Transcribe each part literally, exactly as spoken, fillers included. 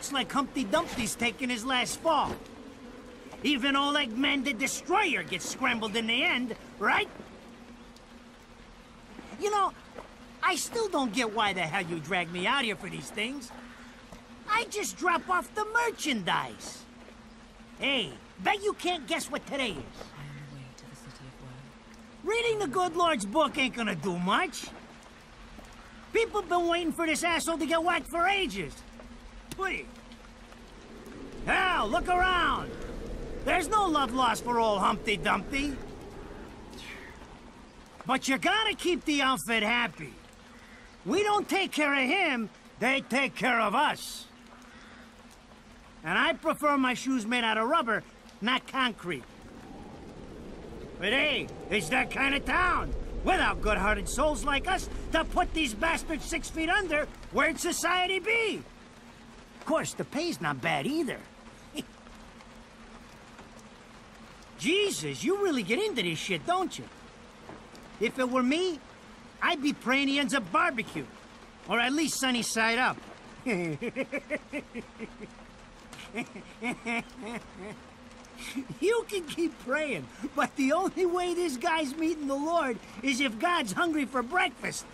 looks like Humpty Dumpty's taking his last fall. Even Oleg Mend the Destroyer gets scrambled in the end, right? You know, I still don't get why the hell you drag me out here for these things. I just drop off the merchandise. Hey, bet you can't guess what today is. I'm on the way to the city of Rome. Reading the good Lord's book ain't gonna do much. People been waiting for this asshole to get whacked for ages. Please. Hell, look around. There's no love lost for old Humpty Dumpty. But you gotta keep the outfit happy. We don't take care of him, they take care of us. And I prefer my shoes made out of rubber, not concrete. But hey, it's that kind of town. Without good-hearted souls like us to put these bastards six feet under, where'd society be? Of course, the pay's not bad either. Jesus, you really get into this shit, don't you? If it were me, I'd be praying he ends up barbecued. Or at least sunny side up. You can keep praying, but the only way this guy's meeting the Lord is if God's hungry for breakfast.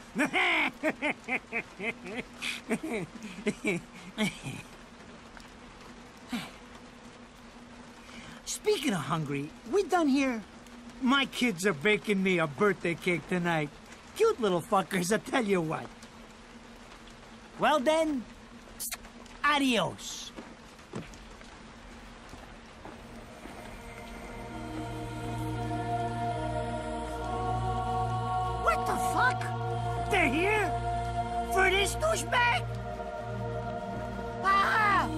Speaking of hungry, we done here? My kids are baking me a birthday cake tonight. Cute little fuckers, I tell you what. Well then, adios. What the fuck? They're here? For this douchebag? Ah!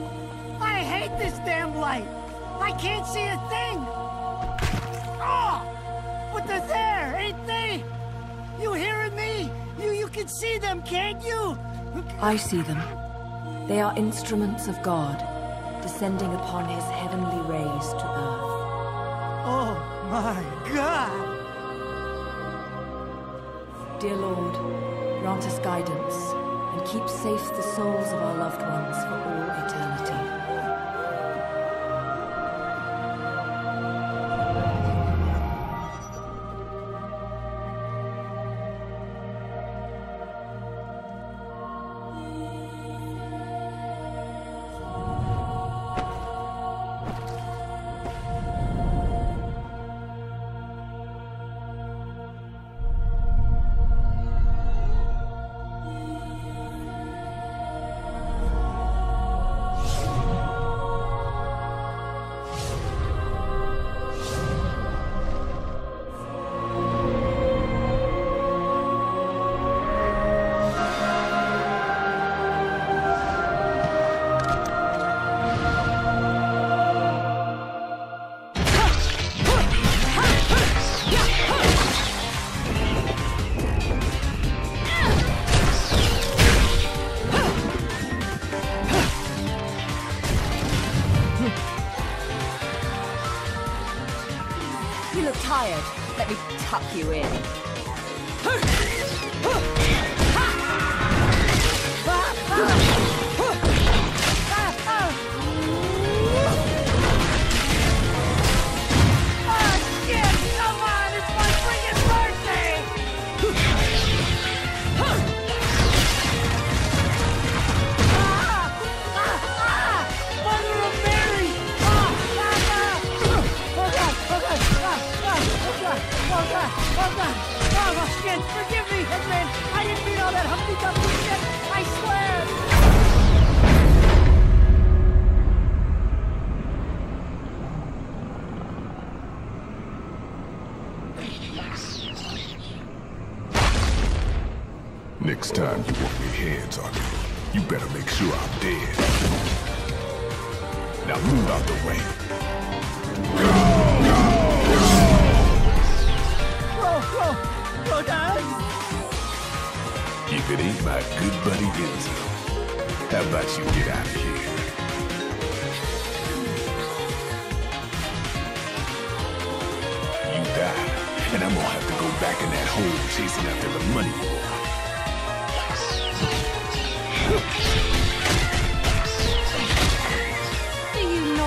I hate this damn light! I can't see a thing! Oh! But they're there, ain't they? You hearing me? You, you can see them, can't you? I see them. They are instruments of God, descending upon his heavenly rays to earth. Oh my God! Dear Lord, grant us guidance, and keep safe the souls of our loved ones for all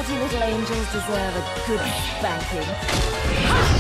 Dirty little angels deserve a good spanking.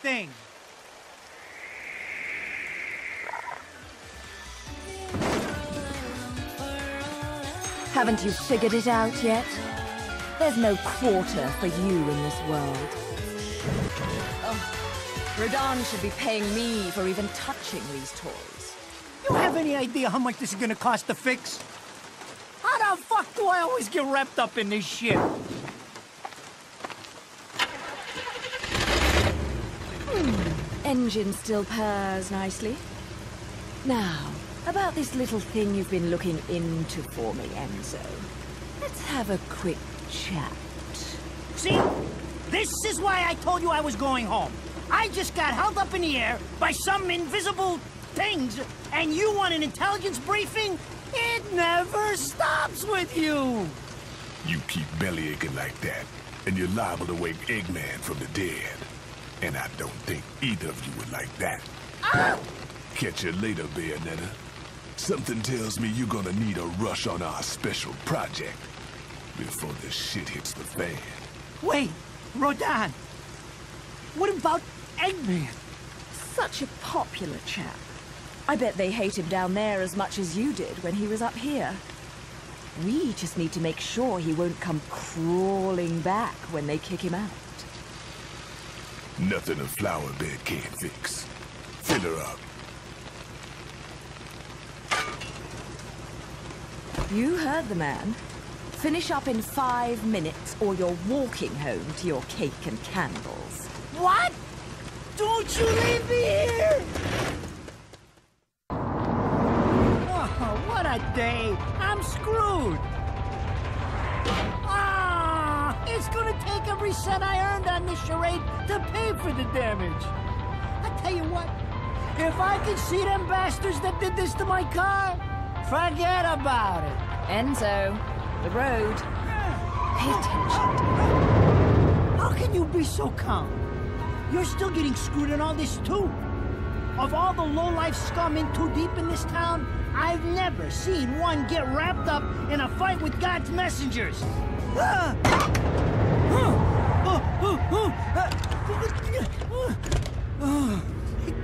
Thing. Haven't you figured it out yet? There's no quarter for you in this world. Oh, Radahn should be paying me for even touching these toys. You have any idea how much this is gonna cost to fix? How the fuck do I always get wrapped up in this shit? Engine still purrs nicely. Now, about this little thing you've been looking into for me, Enzo. Let's have a quick chat. See? This is why I told you I was going home. I just got held up in the air by some invisible things, and you want an intelligence briefing? It never stops with you! You keep bellyaching like that, and you're liable to wake Eggman from the dead. And I don't think either of you would like that. Ah! Catch you later, Bayonetta. Something tells me you're gonna need a rush on our special project before this shit hits the fan. Wait, Rodin. What about Eggman? Such a popular chap. I bet they hate him down there as much as you did when he was up here. We just need to make sure he won't come crawling back when they kick him out. Nothing a flower bed can't fix. Fill her up. You heard the man. Finish up in five minutes or you're walking home to your cake and candles. What? Don't you leave me here! Oh, what a day! I'm screwed! It's gonna take every cent I earned on this charade to pay for the damage. I tell you what, if I could see them bastards that did this to my car, forget about it. Enzo, the road. Pay attention to me. How can you be so calm? You're still getting screwed in all this too. Of all the low-life scum in too deep in this town, I've never seen one get wrapped up in a fight with God's messengers. Ah!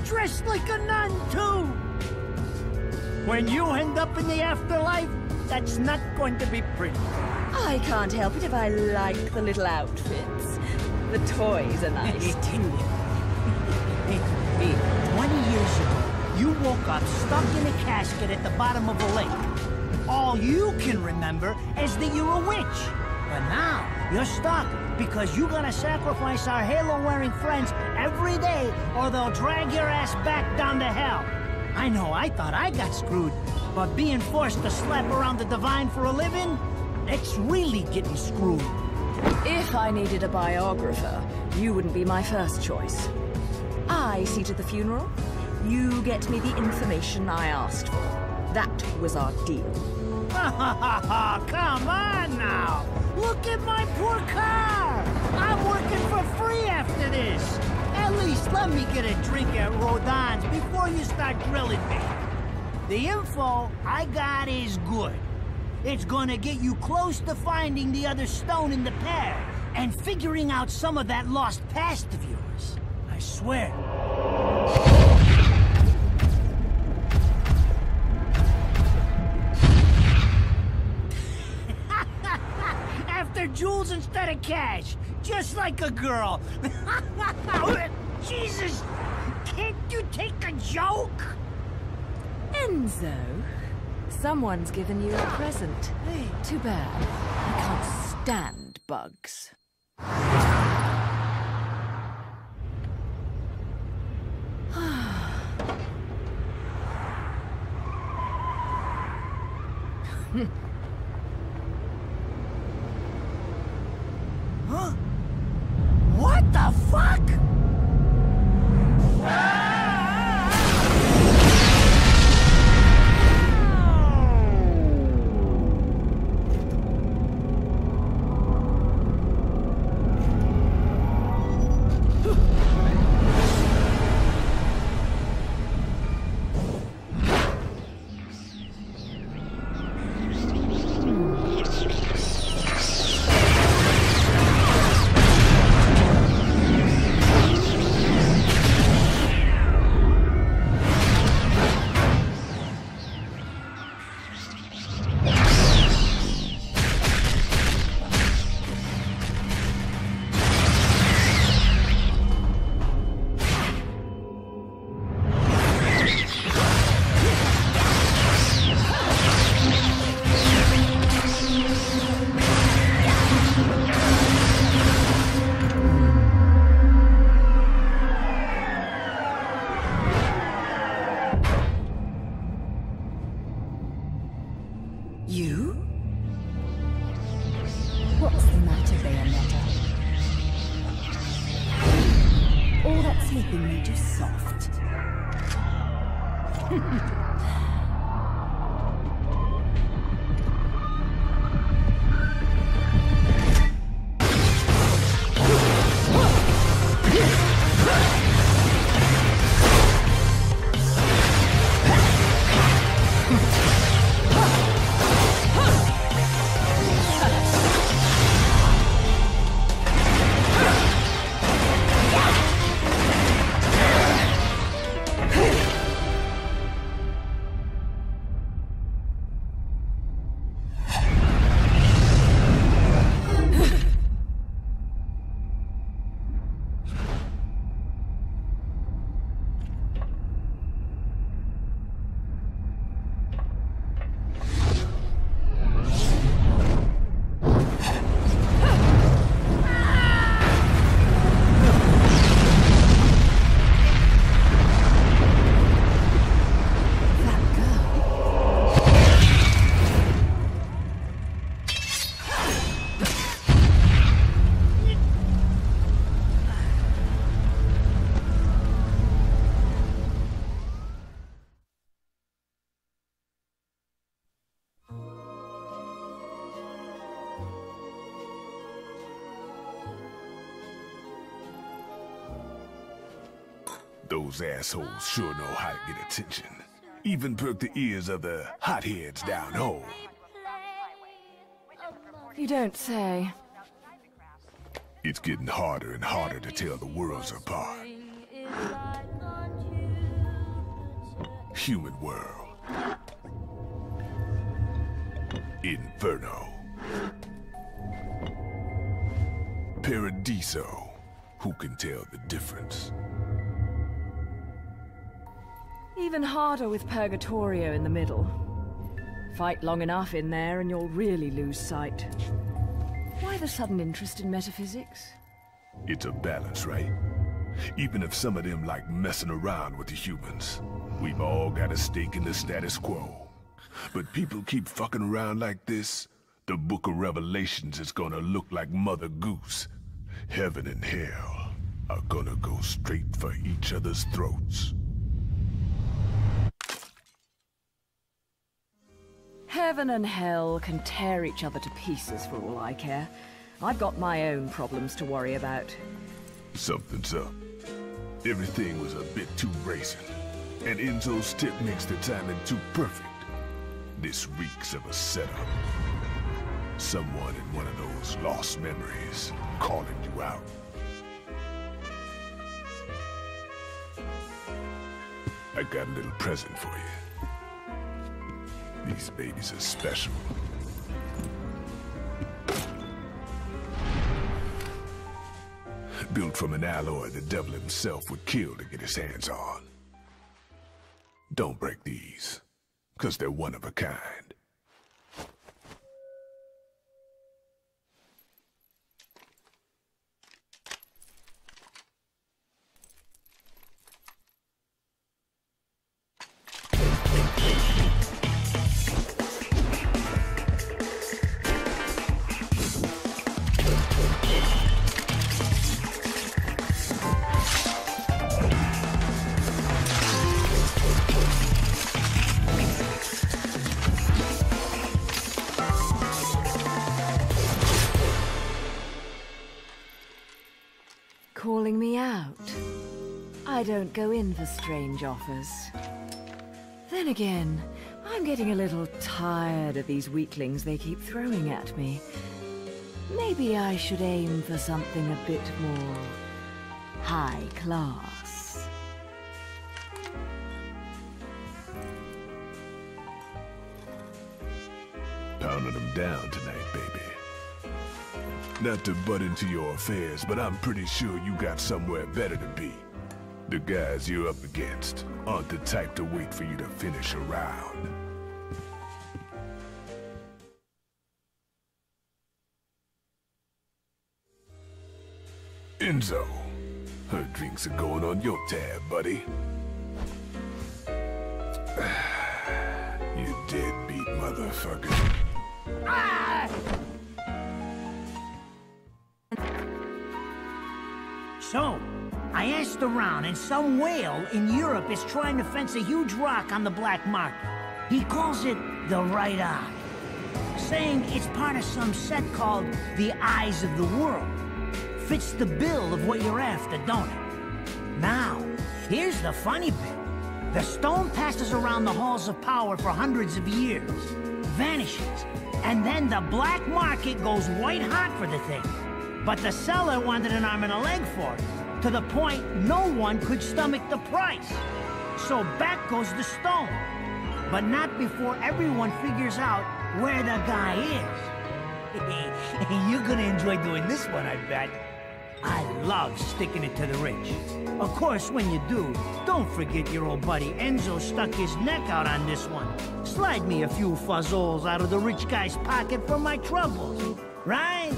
Dressed like a nun, too! When you end up in the afterlife, that's not going to be pretty. I can't help it if I like the little outfits. The toys are nice. twenty years ago, you woke up stuck in a casket at the bottom of a lake. All you can remember is that you're a witch. But now, you're stuck because you're gonna sacrifice our halo-wearing friends every day, or they'll drag your ass back down to hell. I know, I thought I got screwed, but being forced to slap around the divine for a living, that's really getting screwed. If I needed a biographer, you wouldn't be my first choice. I seated the funeral, you get me the information I asked for. That was our deal. Ha ha ha ha, come on now! Look at my poor car! I'm working for free after this! At least let me get a drink at Rodin's before you start drilling me. The info I got is good. It's gonna get you close to finding the other stone in the pair and figuring out some of that lost past of yours. I swear. Jewels instead of cash, just like a girl. Jesus, can't you take a joke? Enzo, someone's given you a present. Hey. Too bad. I can't stand bugs. Huh? What the fuck? Those assholes sure know how to get attention. Even perk the ears of the hotheads down home. You don't say. It's getting harder and harder to tell the worlds apart. Human world. Inferno. Paradiso. Who can tell the difference? Even harder with Purgatorio in the middle. Fight long enough in there and you'll really lose sight. Why the sudden interest in metaphysics? It's a balance, right? Even if some of them like messing around with the humans, we've all got a stake in the status quo. But people keep fucking around like this, the Book of Revelations is gonna look like Mother Goose. Heaven and hell are gonna go straight for each other's throats. Heaven and hell can tear each other to pieces for all I care. I've got my own problems to worry about. Something's up. Everything was a bit too bracing, and Enzo's tip makes the timing too perfect. This reeks of a setup. Someone in one of those lost memories calling you out. I got a little present for you. These babies are special. Built from an alloy the devil himself would kill to get his hands on. Don't break these, because they're one of a kind. Calling me out. I don't go in for strange offers. Then again, I'm getting a little tired of these weaklings they keep throwing at me. Maybe I should aim for something a bit more high class. Pounding them down tonight, baby. Not to butt into your affairs, but I'm pretty sure you got somewhere better to be. The guys you're up against aren't the type to wait for you to finish a round. Enzo, her drinks are going on your tab, buddy. You deadbeat motherfucker. Ah! So, I asked around and some whale in Europe is trying to fence a huge rock on the black market. He calls it the Right Eye, saying it's part of some set called the Eyes of the World. Fits the bill of what you're after, don't it? Now, here's the funny bit. The stone passes around the halls of power for hundreds of years, vanishes, and then the black market goes white hot for the thing. But the seller wanted an arm and a leg for it, to the point no one could stomach the price. So back goes the stone, but not before everyone figures out where the guy is. You're gonna enjoy doing this one, I bet. I love sticking it to the rich. Of course, when you do, don't forget your old buddy Enzo stuck his neck out on this one. Slide me a few fuzzoles out of the rich guy's pocket for my troubles, right?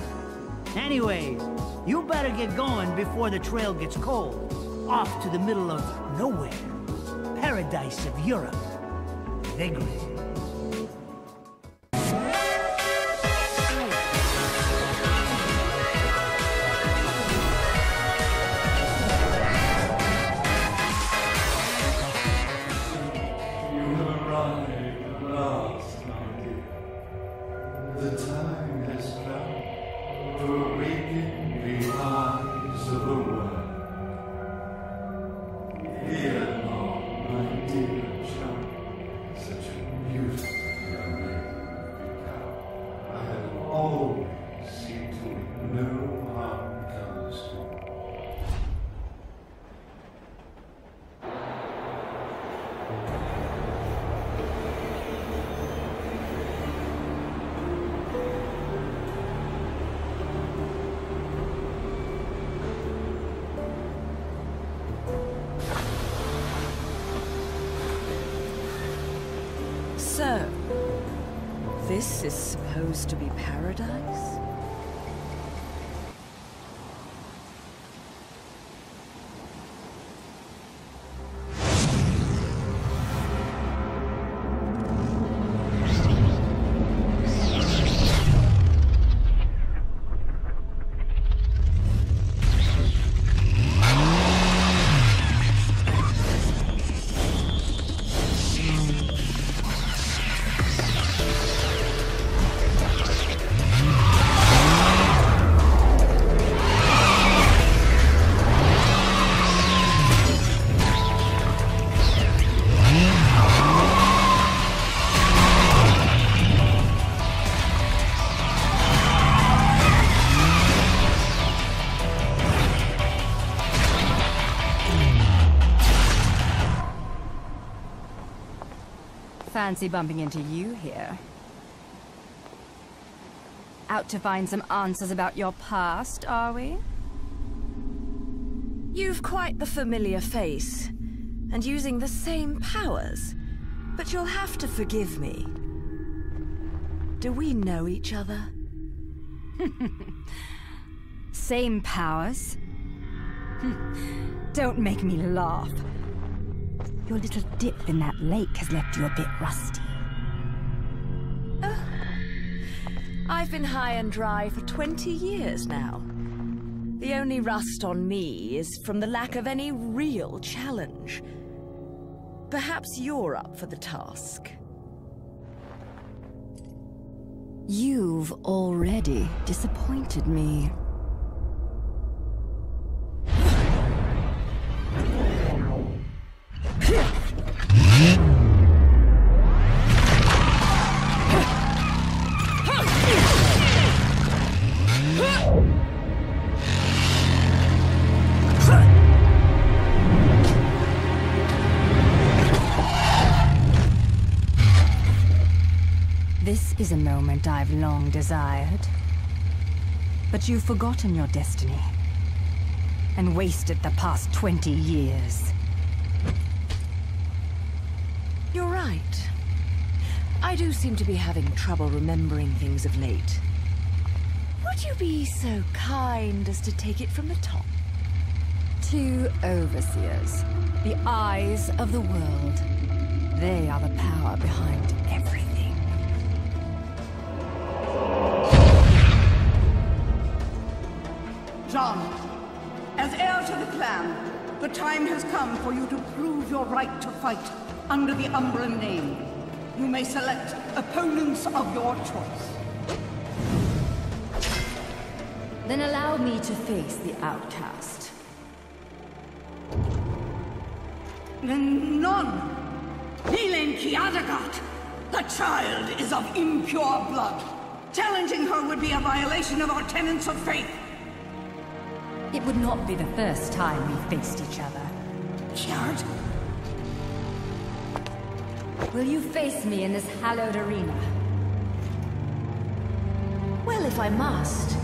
Anyways, you better get going before the trail gets cold. Off to the middle of nowhere. Paradise of Europe. Vigrid. always seem to know harm comes to me. So, this is supposed to be paradise? Fancy bumping into you here. Out to find some answers about your past, are we? You've quite the familiar face, and using the same powers, but you'll have to forgive me. Do we know each other? Same powers? Don't make me laugh. Your little dip in that lake has left you a bit rusty. Oh. I've been high and dry for twenty years now. The only rust on me is from the lack of any real challenge. Perhaps you're up for the task. You've already disappointed me. This is a moment I've long desired, but you've forgotten your destiny and wasted the past twenty years. You're right. I do seem to be having trouble remembering things of late. Would you be so kind as to take it from the top? Two overseers, the eyes of the world. They are the power behind everything. Jeanne, as heir to the clan, the time has come for you to prove your right to fight. Under the Umbra name, you may select opponents of your choice. Then allow me to face the outcast. None! Nilaine Kiadagat! The child is of impure blood. Challenging her would be a violation of our tenets of faith. It would not be the first time we faced each other. Kiad? Will you face me in this hallowed arena? Well, if I must.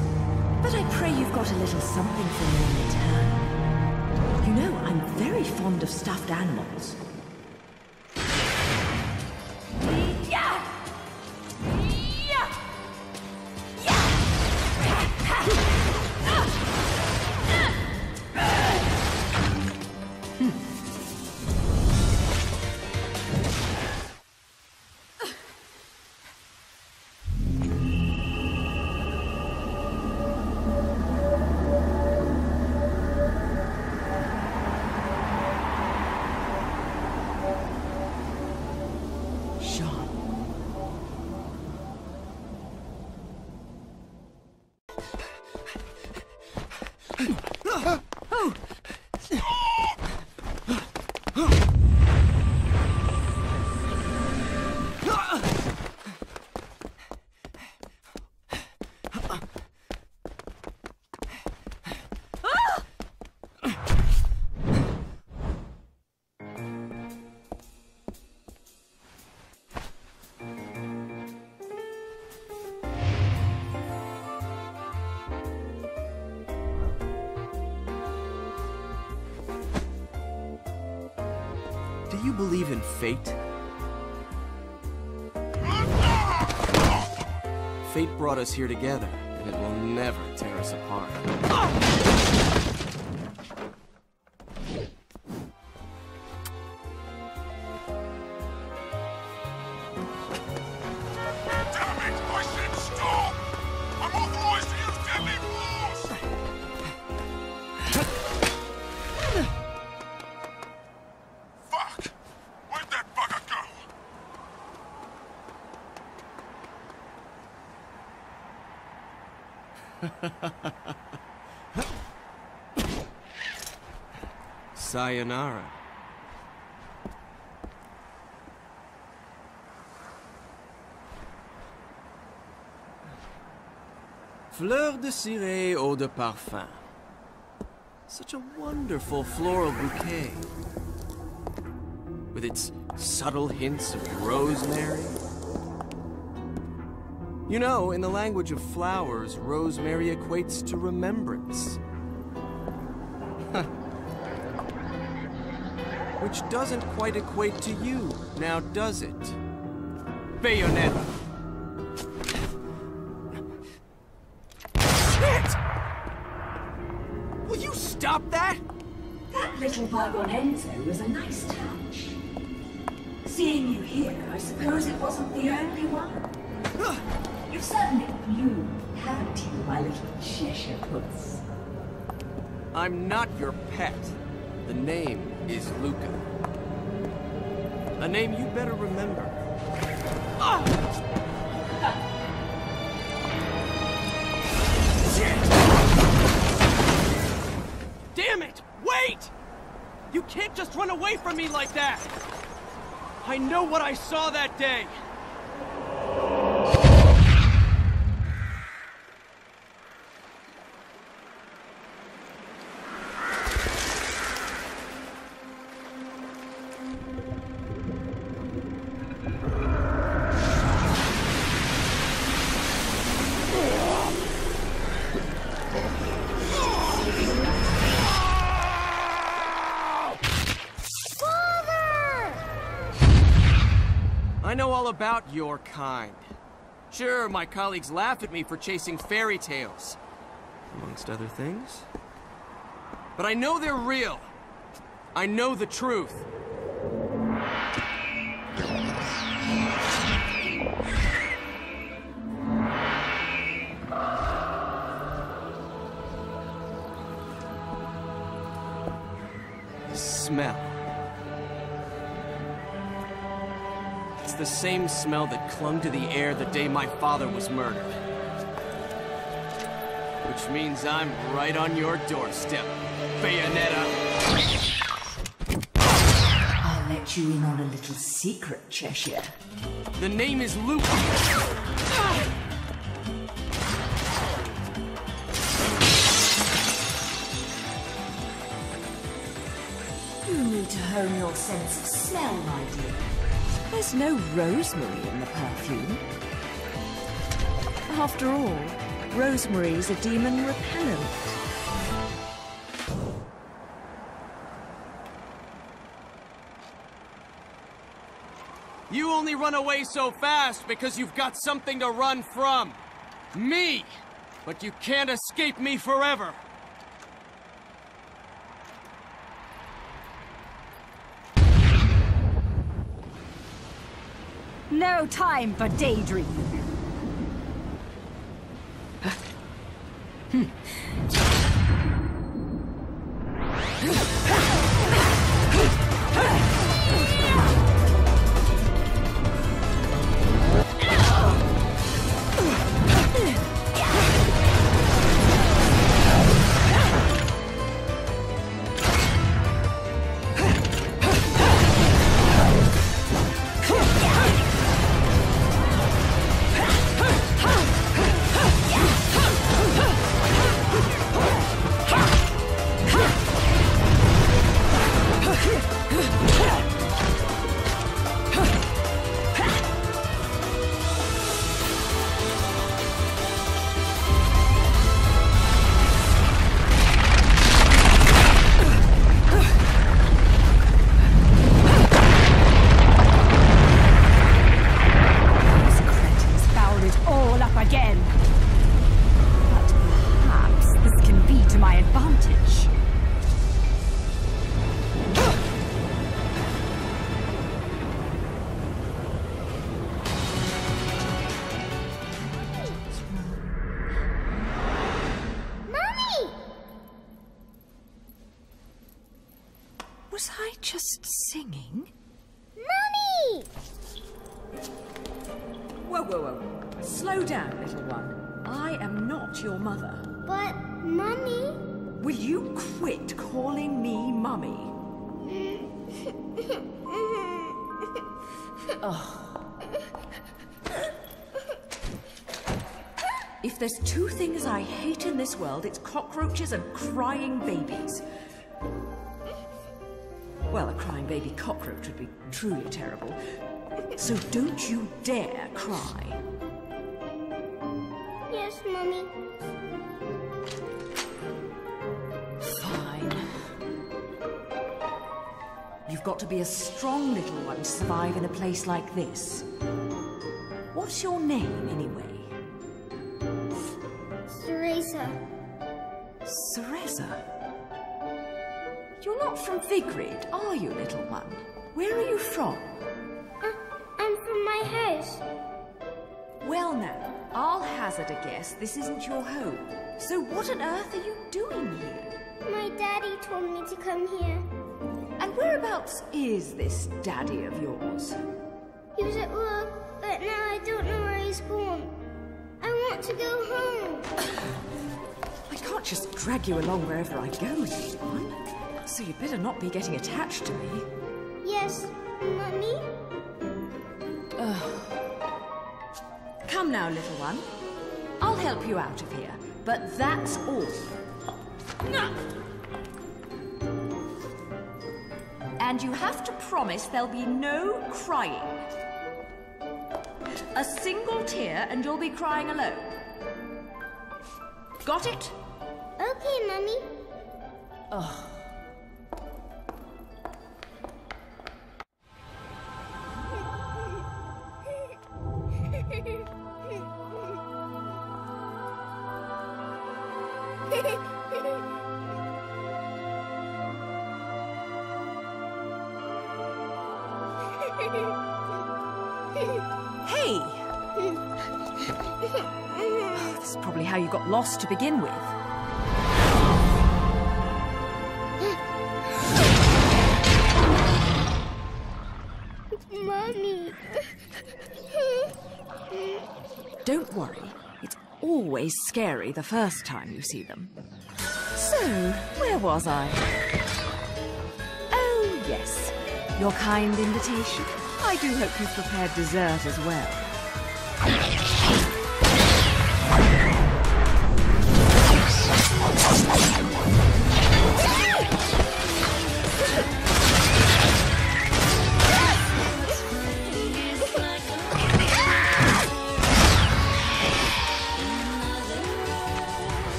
But I pray you've got a little something for me in return. You know, I'm very fond of stuffed animals. you believe in fate? Fate brought us here together, and it will never tear us apart. Damn it! I said stop! I'm authorized to use deadly blows! Fuck! Where'd that bugger go? Sayonara. Fleur de ciré, eau de parfum. Such a wonderful floral bouquet. With its subtle hints of rosemary. You know, in the language of flowers, rosemary equates to remembrance. Which doesn't quite equate to you, now does it? Bayonetta! Shit! Will you stop that? That little bug on Enzo was a nice touch. Seeing you here, I suppose it wasn't the only one. You've certainly bloomed, haven't you, my little Cheshire puss? I'm not your pet. The name is Luca. A name you better remember. Ah! Shit! Damn it! Wait! You can't just run away from me like that! I know what I saw that day! I know all about your kind. Sure, my colleagues laughed at me for chasing fairy tales, amongst other things. But I know they're real. I know the truth. The smell. The same smell that clung to the air the day my father was murdered. Which means I'm right on your doorstep, Bayonetta. I'll let you in on a little secret, Cheshire. The name is Luca. You need to hone your sense of smell, my dear. There's no rosemary in the perfume. After all, rosemary's a demon repellent. You only run away so fast because you've got something to run from. Me! But you can't escape me forever! No time for daydream. Hmm. Oh! just singing? Mummy! Whoa, whoa, whoa. Slow down, little one. I am not your mother. But, Mummy... Will you quit calling me Mummy? Oh. If there's two things I hate in this world, it's cockroaches and crying babies. Well, a crying baby cockroach would be truly terrible. So don't you dare cry. Yes, Mummy. Fine. You've got to be a strong little one to survive in a place like this. What's your name, anyway? Cereza. Cereza? You're not from Vigrid, are you, little one? Where are you from? Uh, I'm from my house. Well now, I'll hazard a guess this isn't your home. So what on earth are you doing here? My daddy told me to come here. And whereabouts is this daddy of yours? He was at work, but now I don't know where he's gone. I want to go home. I can't just drag you along wherever I go, little one. So you'd better not be getting attached to me. Yes, Mummy? Come now, little one. I'll help you out of here, but that's all. No! And you have to promise there'll be no crying. A single tear and you'll be crying alone. Got it? Okay, Mummy. Oh. Hey! Oh, this is probably how you got lost to begin with. Mummy! Don't worry. It's always scary the first time you see them. So, where was I? Oh, yes. Your kind invitation. I do hope you've prepared dessert as well.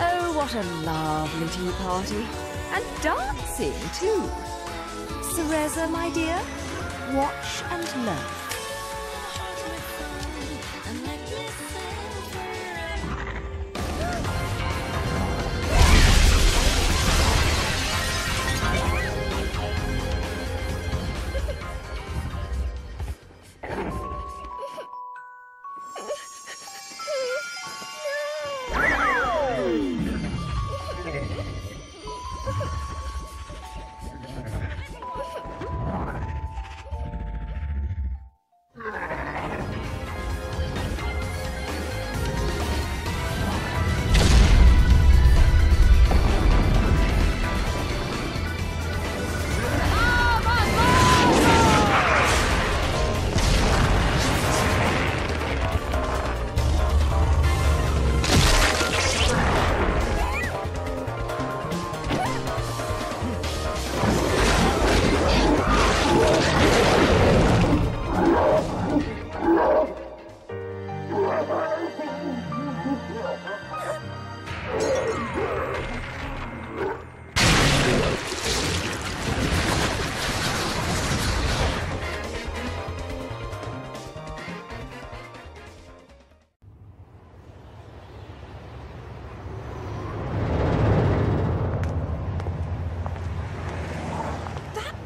Oh, what a lovely tea party. And dancing, too. Cereza, my dear, watch and learn.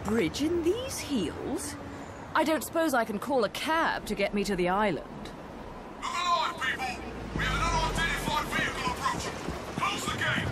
Bridge in these heels? I don't suppose I can call a cab to get me to the island. Look alive, people! We have an unidentified vehicle approaching. Close the gate!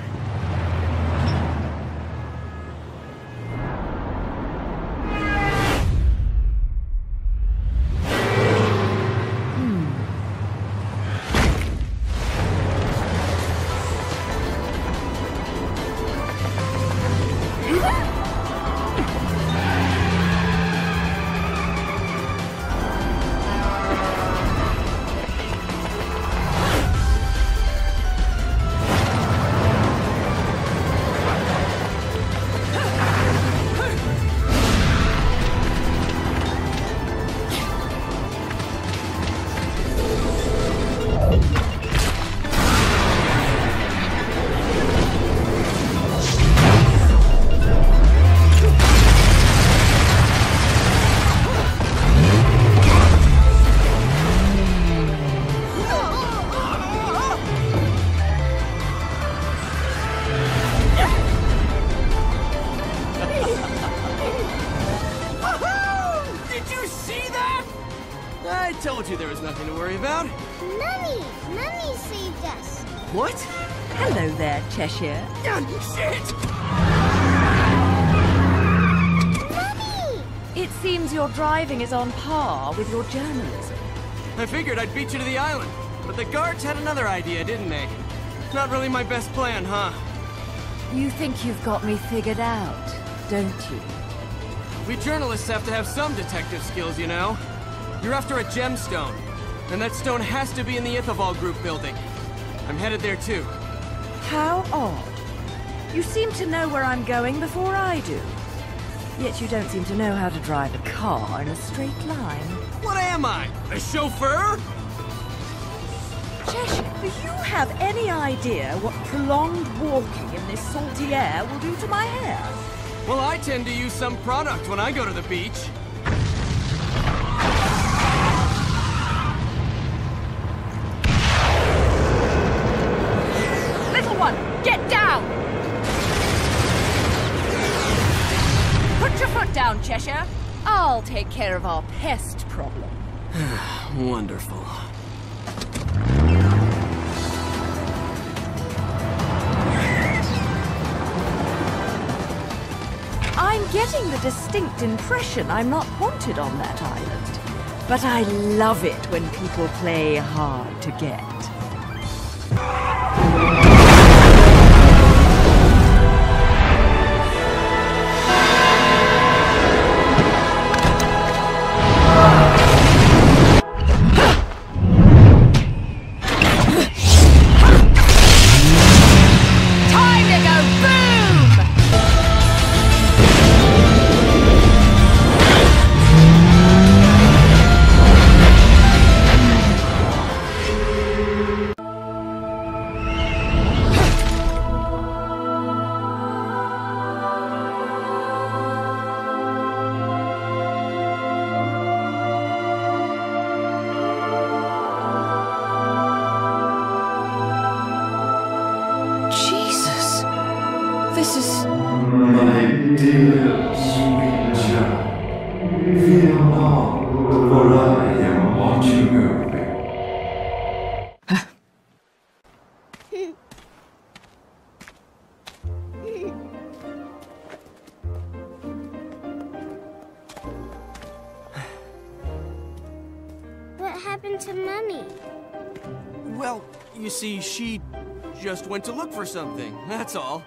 about? Mummy! Mummy saved us! What? Hello there, Cheshire. Mummy! It seems your driving is on par with your journalism. I figured I'd beat you to the island, but the guards had another idea, didn't they? Not really my best plan, huh? You think you've got me figured out, don't you? We journalists have to have some detective skills, you know. You're after a gemstone, and that stone has to be in the Ithavoll Group building. I'm headed there too. How odd. You seem to know where I'm going before I do. Yet you don't seem to know how to drive a car in a straight line. What am I? A chauffeur? Cheshire, do you have any idea what prolonged walking in this salty air will do to my hair? Well, I tend to use some product when I go to the beach. Cheshire, I'll take care of our pest problem. Wonderful. I'm getting the distinct impression I'm not wanted on that island. But I love it when people play hard to get. Went to look for something, that's all.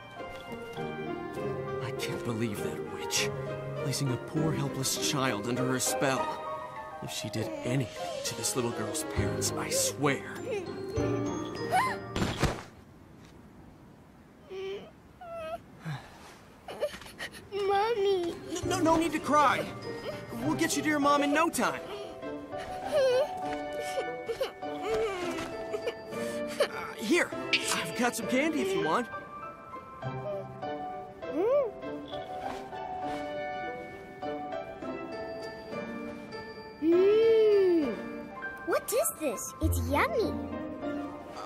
I can't believe that witch, placing a poor helpless child under her spell. If she did anything to this little girl's parents, I swear. Mommy! No, no need to cry. We'll get you to your mom in no time. Uh, here. I've got some candy if you want. Mm. Mm. What is this? It's yummy.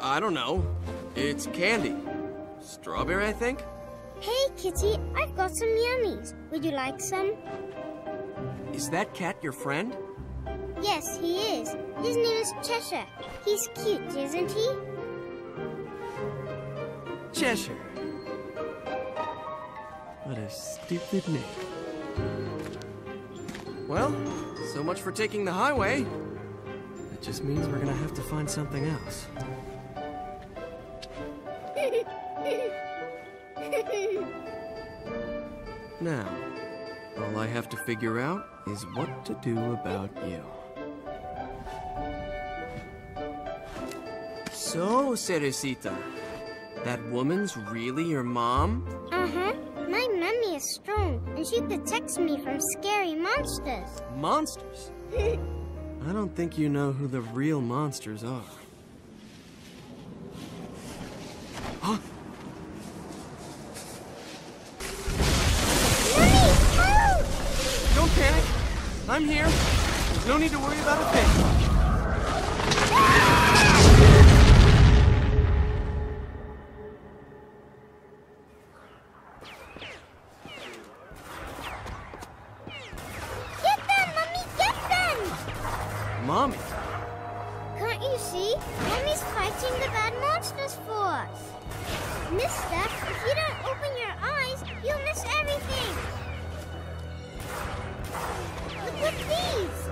I don't know. It's candy. Strawberry, I think. Hey, Kitty, I've got some yummies. Would you like some? Is that cat your friend? Yes, he is. His name is Cheshire. He's cute, isn't he? Cheshire. What a stupid name. Well, so much for taking the highway. That just means we're gonna have to find something else. Now, all I have to figure out is what to do about you. So, Cerecita. That woman's really your mom? Uh-huh. My mummy is strong, and she protects me from scary monsters. Monsters? I don't think you know who the real monsters are. Huh? Mummy, help! Don't panic. I'm here. There's no need to worry about a thing. You see, Mommy's fighting the bad monsters for us. Mister, if you don't open your eyes, you'll miss everything. Look at these.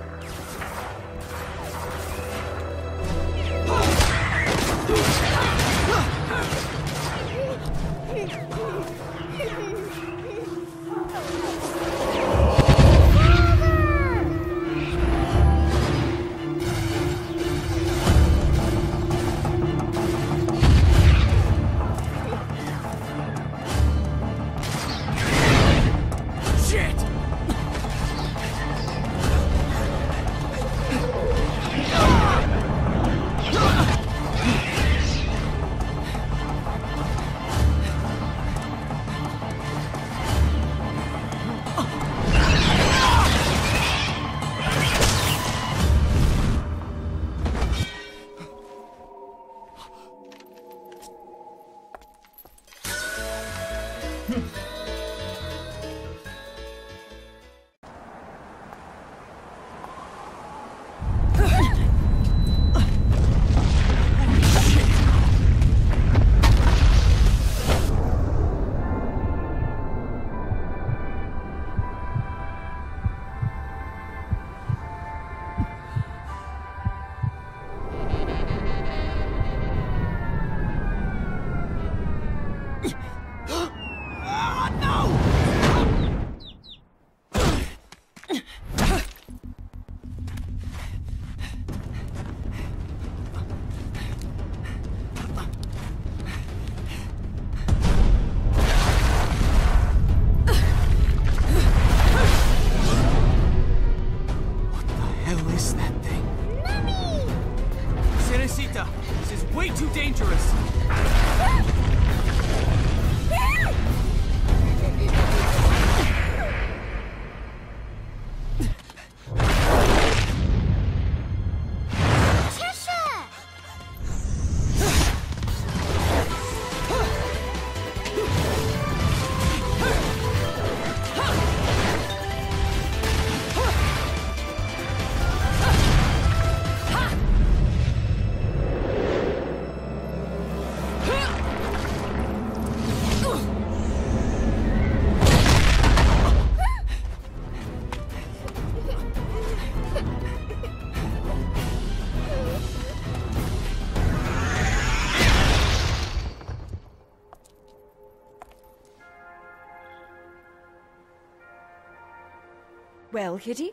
Well, Kitty,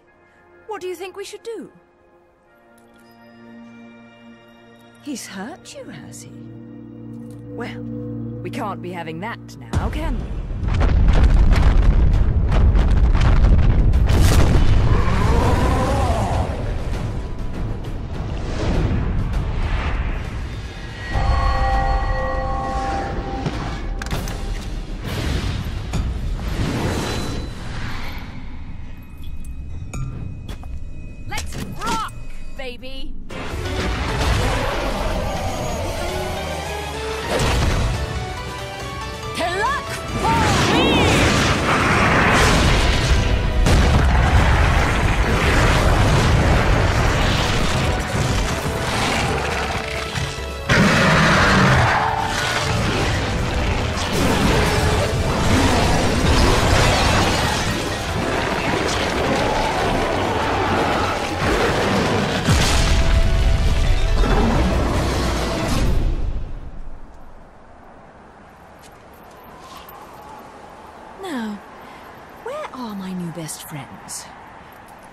what do you think we should do? He's hurt you, has he? Well, we can't be having that now, can we?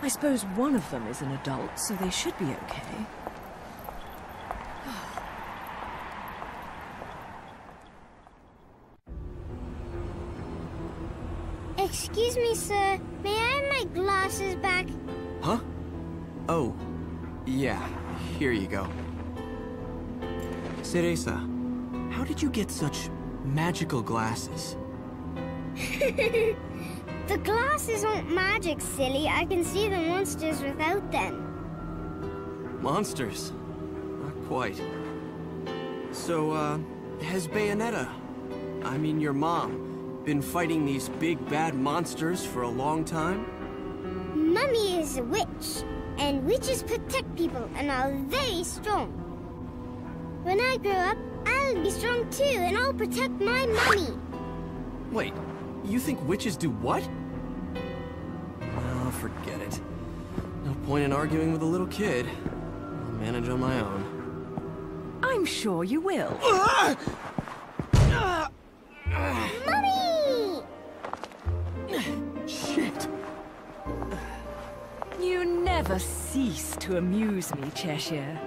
I suppose one of them is an adult, so they should be okay. Excuse me, sir. May I have my glasses back? Huh? Oh, yeah. Here you go. Cereza, how did you get such magical glasses? The glasses aren't magic, silly. I can see the monsters without them. Monsters? Not quite. So, uh, has Bayonetta, I mean your mom, been fighting these big bad monsters for a long time? Mummy is a witch, and witches protect people and are very strong. When I grow up, I'll be strong too, and I'll protect my mommy. Wait, you think witches do what? Oh, forget it. No point in arguing with a little kid. I'll manage on my own. I'm sure you will. Mommy! Shit. You never cease to amuse me, Cheshire.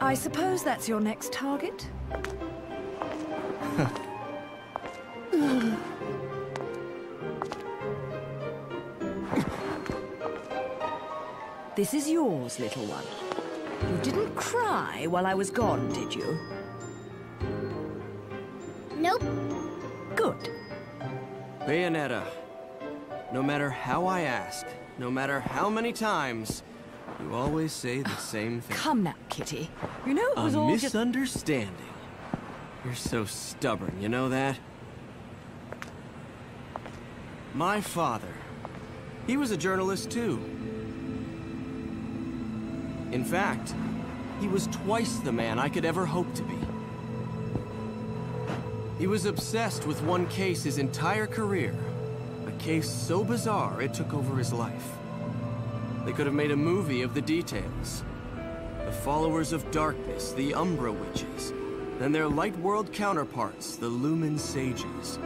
I suppose that's your next target? This is yours, little one. You didn't cry while I was gone, did you? Nope. Good. Bayonetta. No matter how I ask, no matter how many times, you always say the same thing. Come now, Kitty. You know it was all just... a misunderstanding. You're so stubborn, you know that? My father. He was a journalist, too. In fact, he was twice the man I could ever hope to be. He was obsessed with one case his entire career. A case so bizarre it took over his life. They could have made a movie of the details. The followers of darkness, the Umbra witches, and their light world counterparts, the Lumen Sages,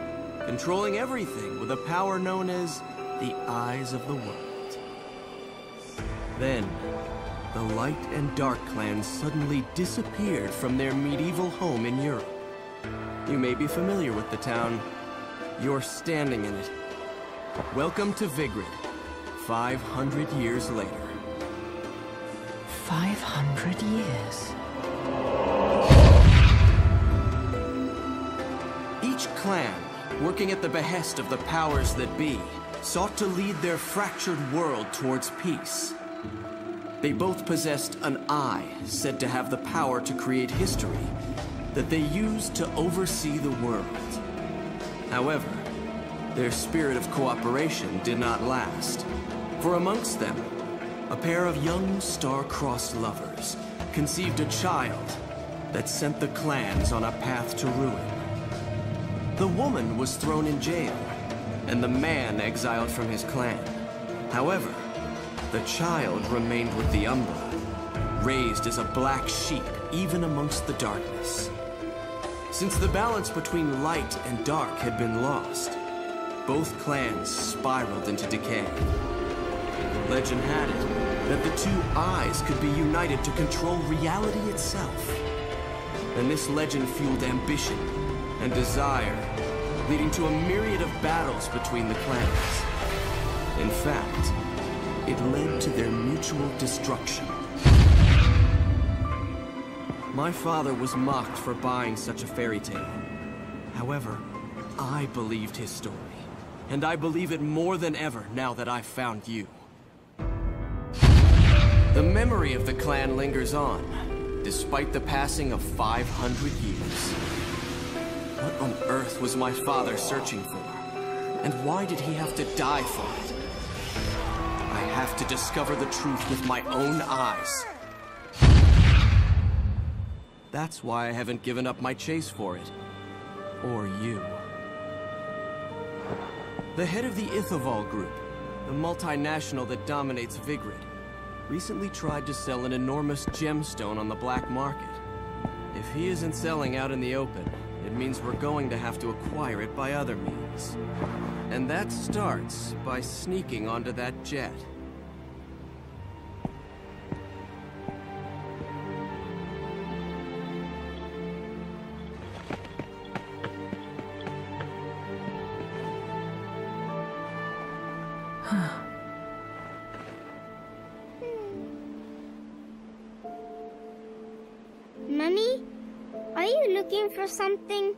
controlling everything with a power known as the Eyes of the World. Then, the Light and Dark clans suddenly disappeared from their medieval home in Europe. You may be familiar with the town. You're standing in it. Welcome to Vigrid, five hundred years later. five hundred years? Each clan, working at the behest of the powers that be, sought to lead their fractured world towards peace. They both possessed an eye, said to have the power to create history, that they used to oversee the world. However, their spirit of cooperation did not last, for amongst them, a pair of young star-crossed lovers conceived a child that sent the clans on a path to ruin. The woman was thrown in jail, and the man exiled from his clan. However, the child remained with the Umbra, raised as a black sheep even amongst the darkness. Since the balance between light and dark had been lost, both clans spiraled into decay. Legend had it that the two eyes could be united to control reality itself. And this legend fueled ambition and desire, leading to a myriad of battles between the clans. In fact, it led to their mutual destruction. My father was mocked for buying such a fairy tale. However, I believed his story. And I believe it more than ever now that I've found you. The memory of the clan lingers on, despite the passing of five hundred years. What on earth was my father searching for? And why did he have to die for it? I have to discover the truth with my own eyes. That's why I haven't given up my chase for it. Or you. The head of the Ithavoll Group, the multinational that dominates Vigrid, recently tried to sell an enormous gemstone on the black market. If he isn't selling out in the open, it means we're going to have to acquire it by other means. And that starts by sneaking onto that jet. Something?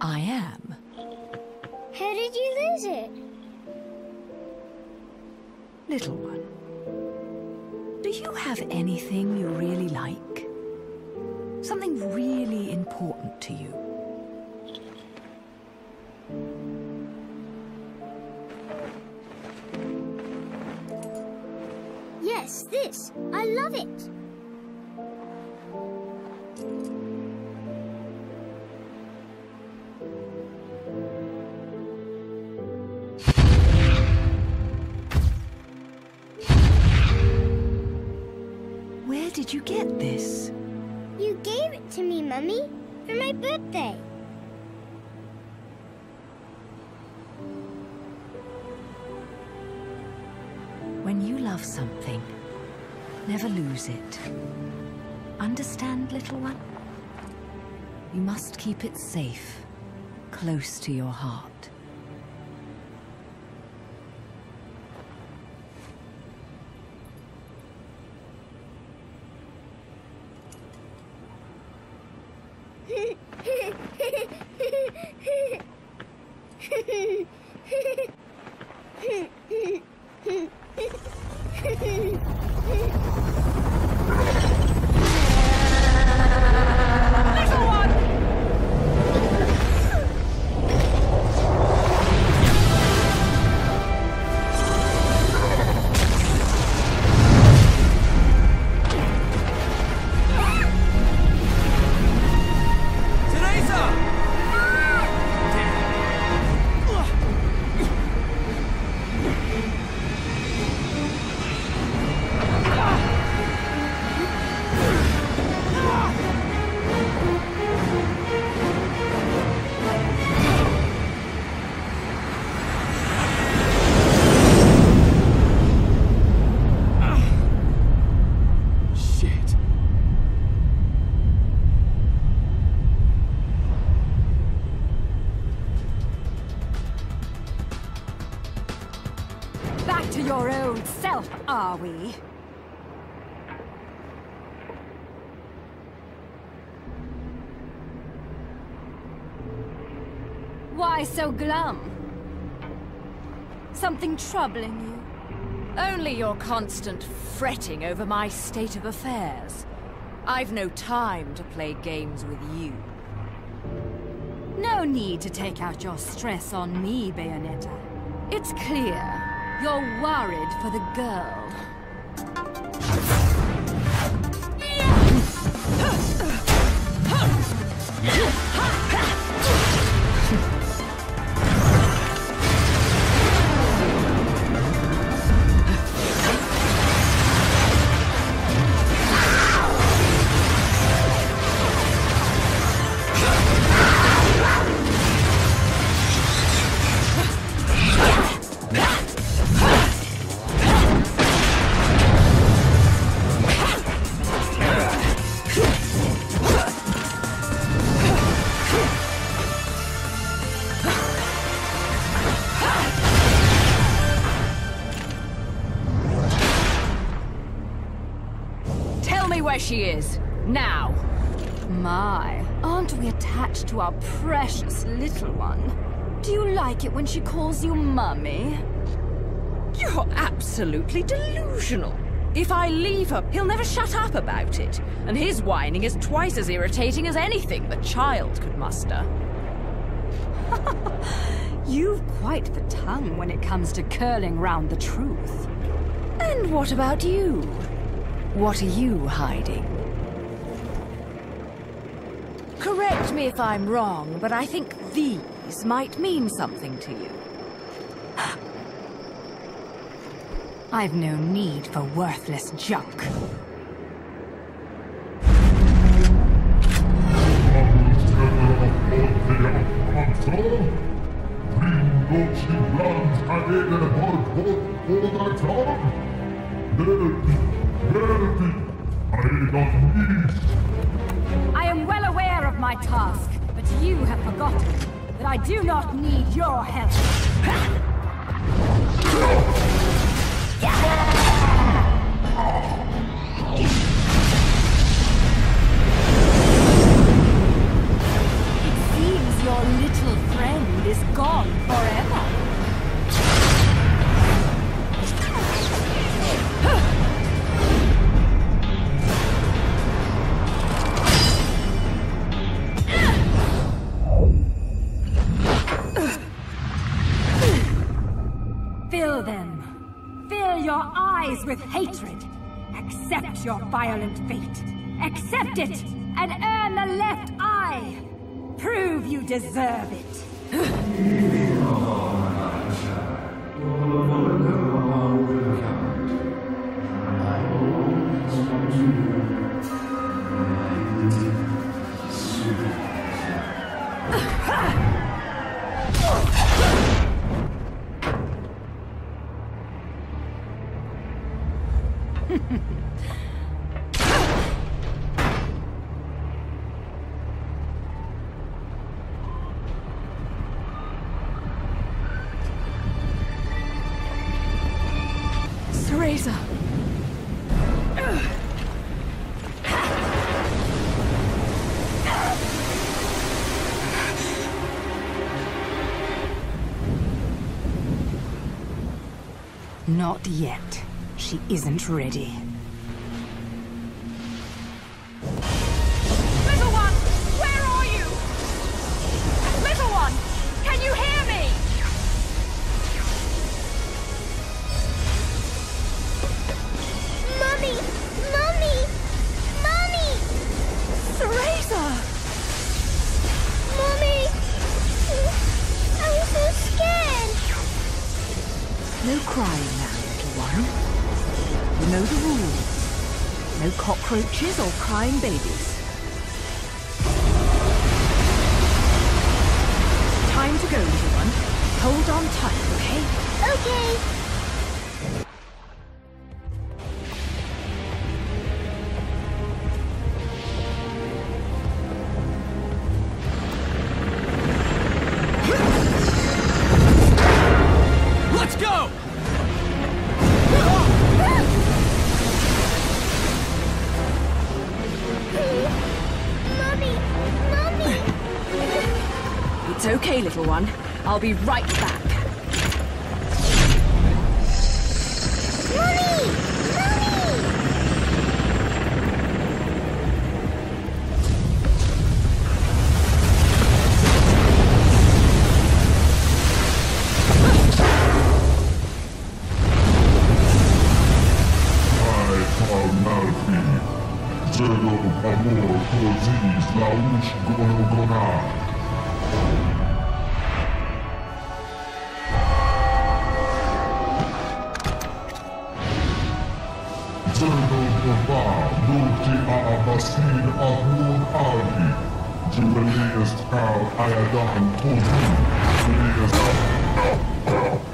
I am. How did you lose it? Little one, do you have anything you really like? Something really important to you? Yes, love it. Where did you get this? You gave it to me, Mummy, for my birthday. When you love something, never lose it. Understand, little one? You must keep it safe, close to your heart. Are we? Why so glum? Something troubling you? Only your constant fretting over my state of affairs. I've no time to play games with you. No need to take out your stress on me, Bayonetta. It's clear. You're worried for the girl. She is now. My, aren't we attached to our precious little one? Do you like it when she calls you Mummy? You're absolutely delusional. If I leave her, he'll never shut up about it, and his whining is twice as irritating as anything the child could muster. You've quite the tongue when it comes to curling round the truth. And what about you? What are you hiding? Correct me if I'm wrong, but I think these might mean something to you. I've no need for worthless junk. I am well aware of my task, but you have forgotten that I do not need your help. It seems your little friend is gone forever. With hatred, accept accept your violent fate. Accept it and earn the left eye. Prove you deserve it. Cereza. Not yet. She isn't ready. Little one, where are you? Little one, can you hear me? Mummy! Mummy! Mummy! Teresa! Mummy! I was so scared! No crying now, little one. You know the rules. No cockroaches or crying babies. Time to go, little one. Hold on tight, okay? Okay. Little one, I'll be right back. Mommy! Mommy!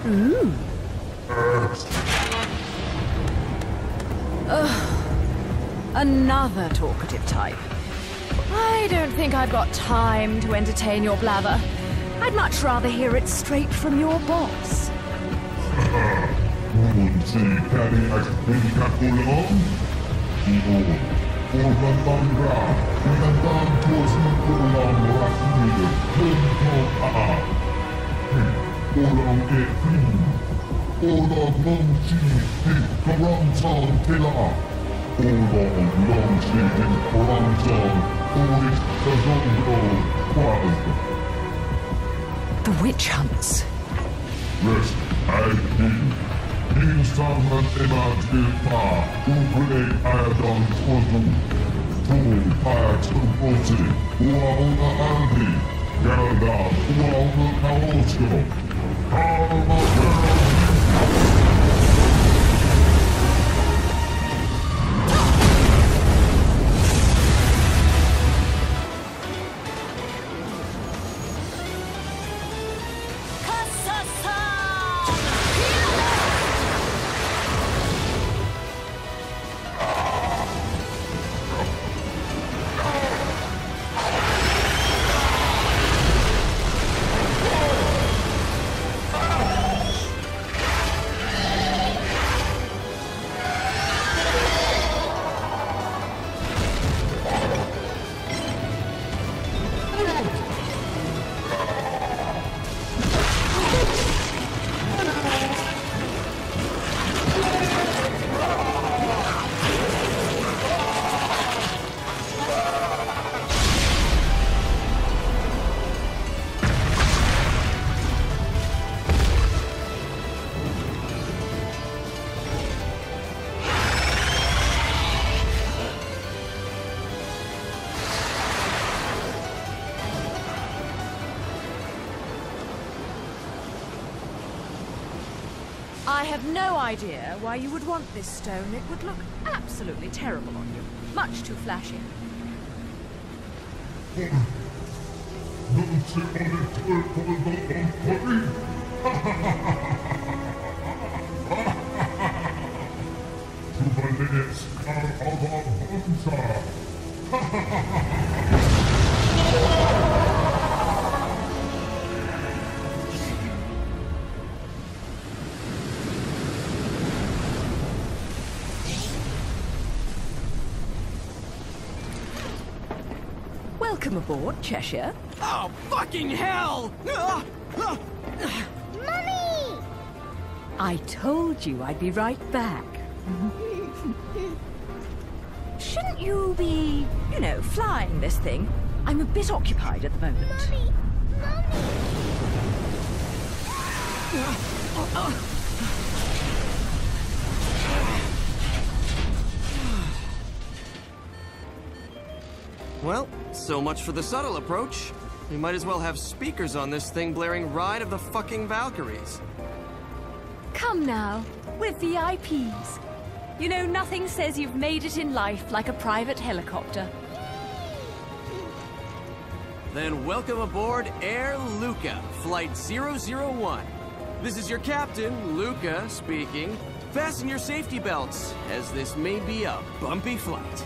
Ooh. Ugh. Another talkative type. I don't think I've got time to entertain your blather. I'd much rather hear it straight from your boss. The witch hunts. Rest, I think. I have no idea why you would want this stone. It would look absolutely terrible on you. Much too flashy. Welcome aboard, Cheshire. Oh, fucking hell! Mummy! I told you I'd be right back. Shouldn't you be, you know, flying this thing? I'm a bit occupied at the moment. Mummy! Mummy! Oh, oh. Well, so much for the subtle approach. We might as well have speakers on this thing blaring Ride of the Fucking Valkyries. Come now, we're V I Ps. You know, nothing says you've made it in life like a private helicopter. Then welcome aboard Air Luca, Flight zero zero one. This is your captain, Luca, speaking. Fasten your safety belts, as this may be a bumpy flight.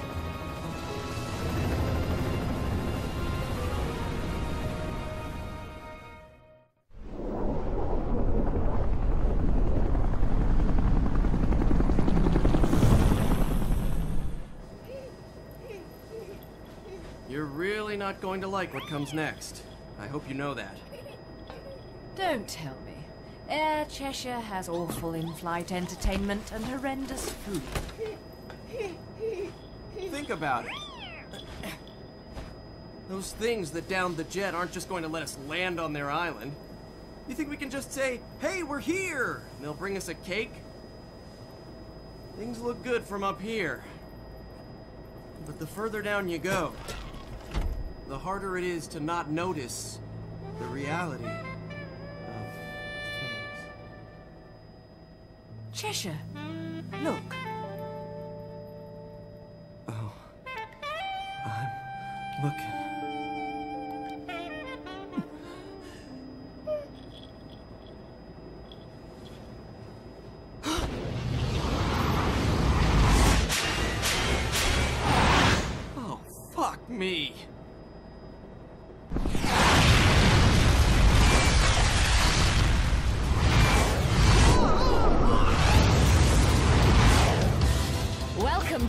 Not going to like what comes next. I hope you know that. Don't tell me. Air Cheshire has awful in-flight entertainment and horrendous food. Think about it. Those things that downed the jet aren't just going to let us land on their island. You think we can just say, hey, we're here, and they'll bring us a cake? Things look good from up here. But the further down you go, the harder it is to not notice the reality of things. Cheshire, look. Oh, I'm looking. Oh, fuck me.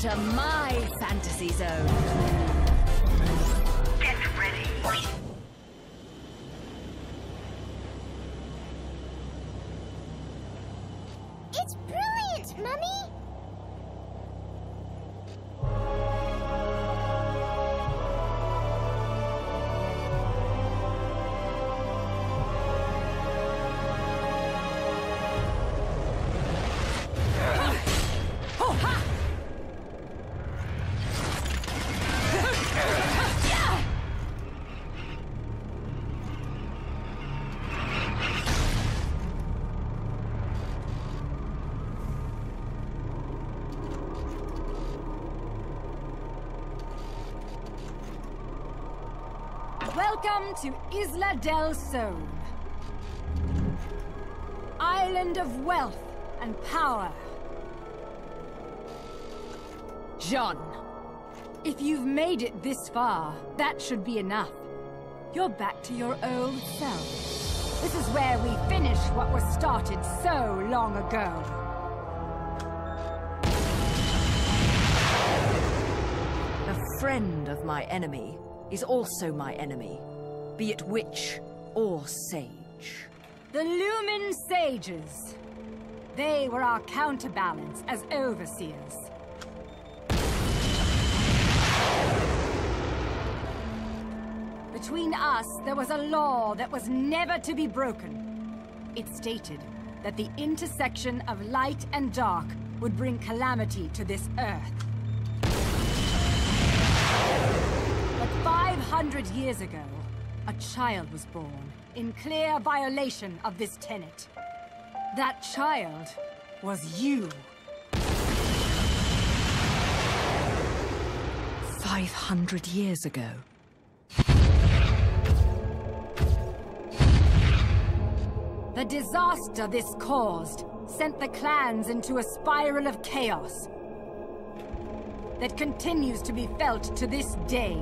To my fantasy zone. Get ready. It's brilliant, Mummy. Welcome to Isla del Sol, island of wealth and power. Jeanne, if you've made it this far, that should be enough. You're back to your old self. This is where we finish what was started so long ago. A friend of my enemy is also my enemy, be it witch or sage. The Lumen Sages. They were our counterbalance as overseers. Between us, there was a law that was never to be broken. It stated that the intersection of light and dark would bring calamity to this earth. five hundred years ago, a child was born in clear violation of this tenet. That child was you. Five hundred years ago. The disaster this caused sent the clans into a spiral of chaos that continues to be felt to this day.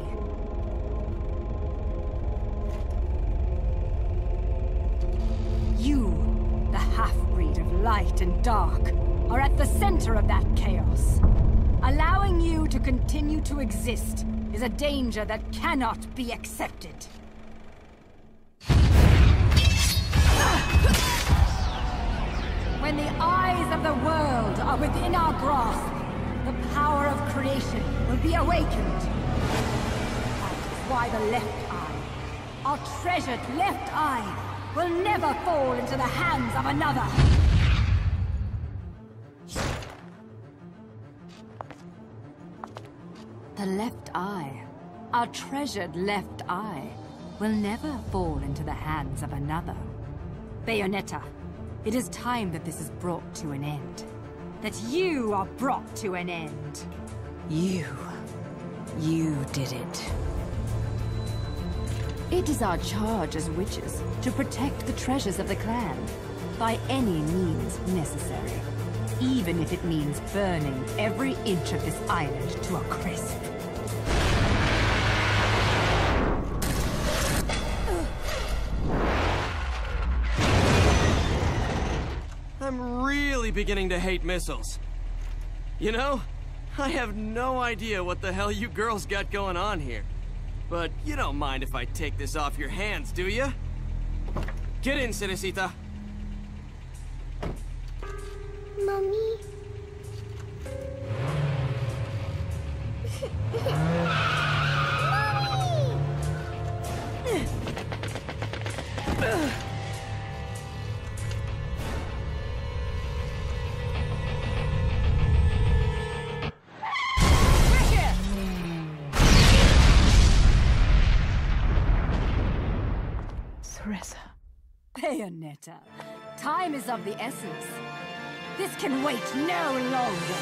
You, the half-breed of light and dark, are at the center of that chaos. Allowing you to continue to exist is a danger that cannot be accepted. When the eyes of the world are within our grasp, the power of creation will be awakened. That is why the left eye, our treasured left eye, will never fall into the hands of another. The left eye, our treasured left eye, will never fall into the hands of another. Bayonetta, it is time that this is brought to an end. That you are brought to an end. You... you did it. It is our charge as witches to protect the treasures of the clan by any means necessary, even if it means burning every inch of this island to a crisp. I'm really beginning to hate missiles. You know, I have no idea what the hell you girls got going on here. But you don't mind if I take this off your hands, do you? Get in, Cerecita. Mommy. Mommy! Bayonetta, time is of the essence. This can wait no longer.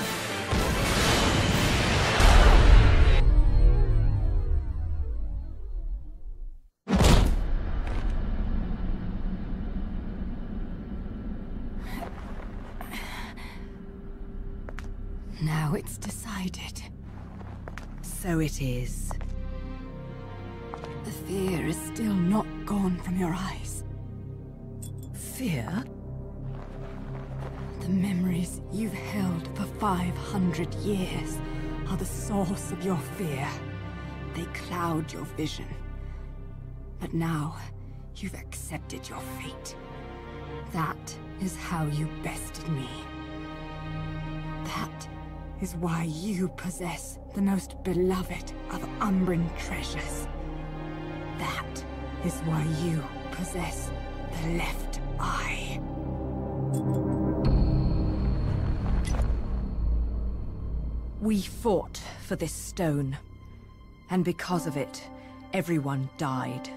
Now it's decided. So it is. The fear is still not gone from your eyes. Fear? The memories you've held for five hundred years are the source of your fear. They cloud your vision. But now, you've accepted your fate. That is how you bested me. That is why you possess the most beloved of Umbran treasures. That is why you possess the left eye. We fought for this stone, and because of it, everyone died.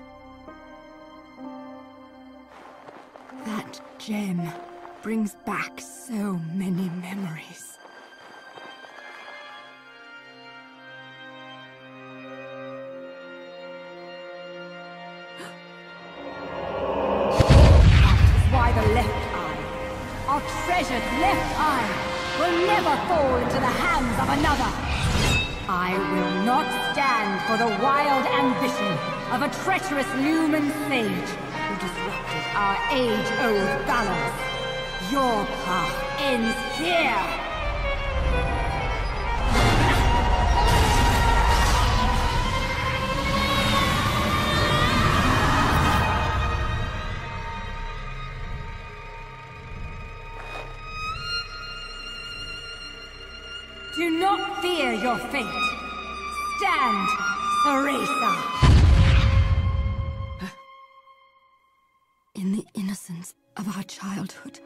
That gem brings back so many memories. Left eye will never fall into the hands of another. I will not stand for the wild ambition of a treacherous Lumen Sage who disrupted our age-old balance. Your path ends here. Fear your fate. Stand, Teresa. In the innocence of our childhood,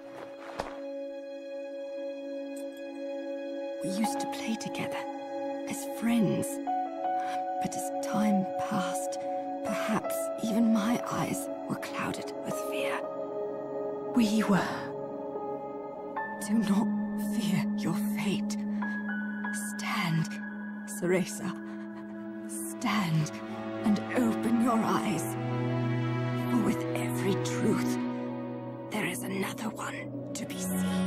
we used to play together as friends. But as time passed, perhaps even my eyes were clouded with fear. We were Do not fear your fate. Stand, Cereza. Stand and open your eyes. For with every truth, there is another one to be seen.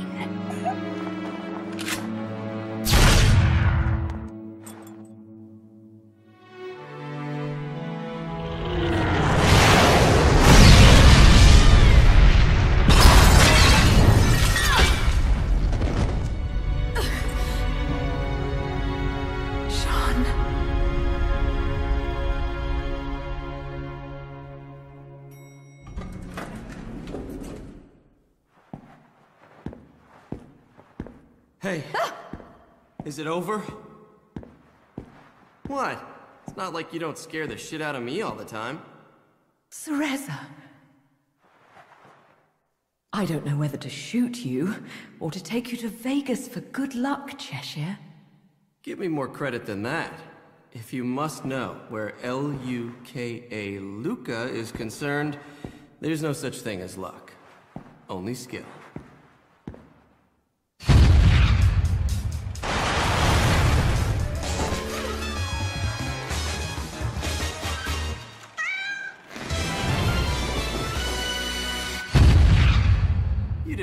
Hey, ah! Is it over? What? It's not like you don't scare the shit out of me all the time. Cereza. I don't know whether to shoot you, or to take you to Vegas for good luck, Cheshire. Give me more credit than that. If you must know where L U K A Luca is concerned, there's no such thing as luck. Only skill.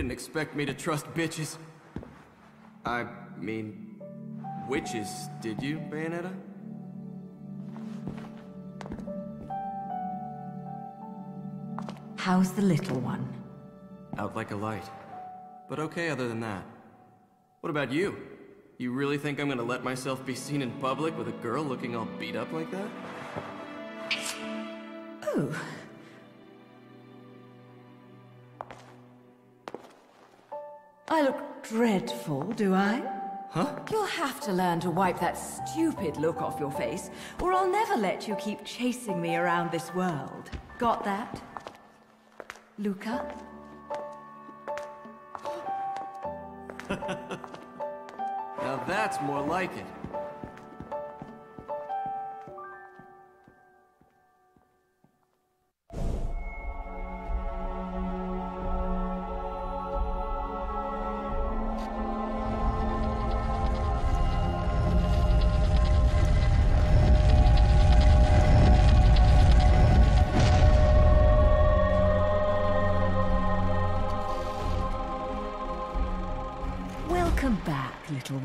Didn't expect me to trust bitches. I mean, witches, did you, Bayonetta? How's the little one? Out like a light. But okay, other than that. What about you? You really think I'm gonna let myself be seen in public with a girl looking all beat up like that? Oh. I look dreadful, do I? Huh? You'll have to learn to wipe that stupid look off your face, or I'll never let you keep chasing me around this world. Got that? Luca? Now that's more like it.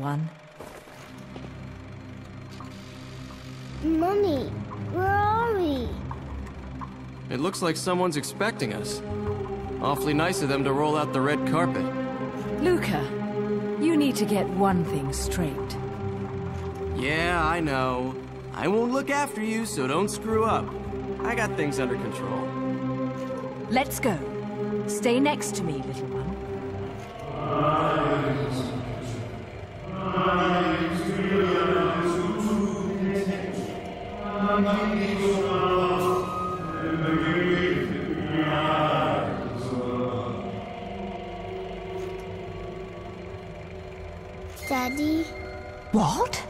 One. Mummy, where are we? It looks like someone's expecting us. Awfully nice of them to roll out the red carpet. Luca, you need to get one thing straight. Yeah, I know. I won't look after you, so don't screw up. I got things under control. Let's go. Stay next to me, little one. Daddy? What?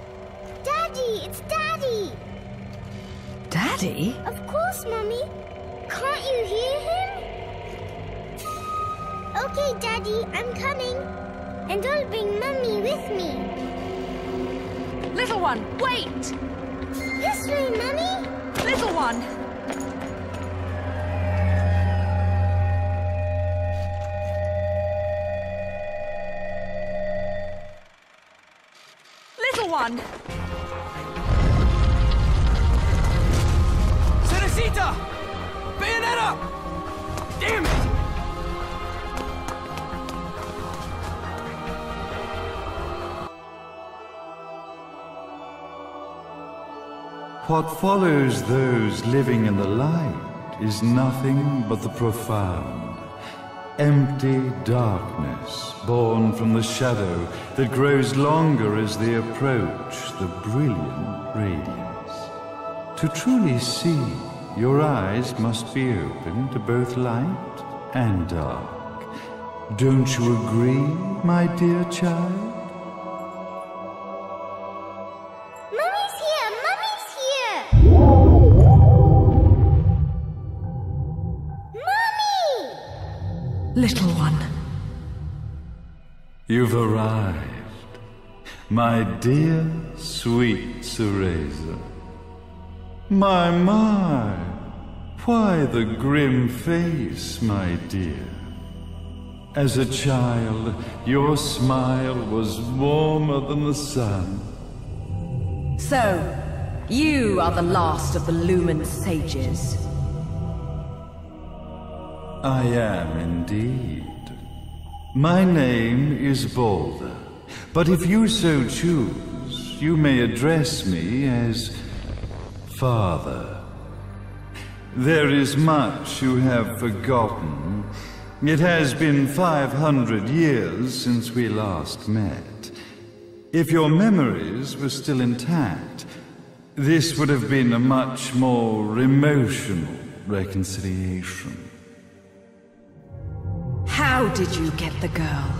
Daddy, it's Daddy! Daddy? Of course, Mummy. Can't you hear him? Okay, Daddy, I'm coming. And I'll bring Mummy with me. Little one, wait! This way, Mummy! Little one! Little one! Cerecita! Bayonetta! Damn it! What follows those living in the light is nothing but the profound, empty darkness born from the shadow that grows longer as they approach the brilliant radiance. To truly see, your eyes must be open to both light and dark. Don't you agree, my dear child? Little one. You've arrived, my dear sweet Cereza. My, my, why the grim face, my dear? As a child, your smile was warmer than the sun. So, you are the last of the Lumen Sages. I am indeed. My name is Baldur, but if you so choose, you may address me as Father. There is much you have forgotten. It has been five hundred years since we last met. If your memories were still intact, this would have been a much more emotional reconciliation. How did you get the girl?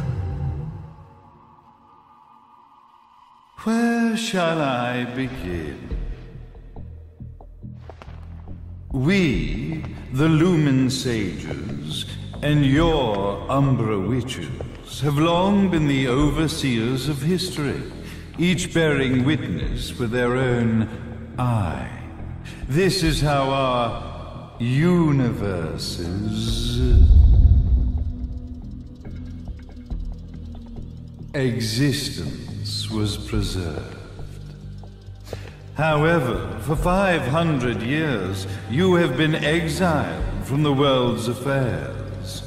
Where shall I begin? We, the Lumen Sages, and your Umbra witches have long been the overseers of history, each bearing witness with their own eye. This is how our universes existence was preserved. However, for five hundred years, you have been exiled from the world's affairs.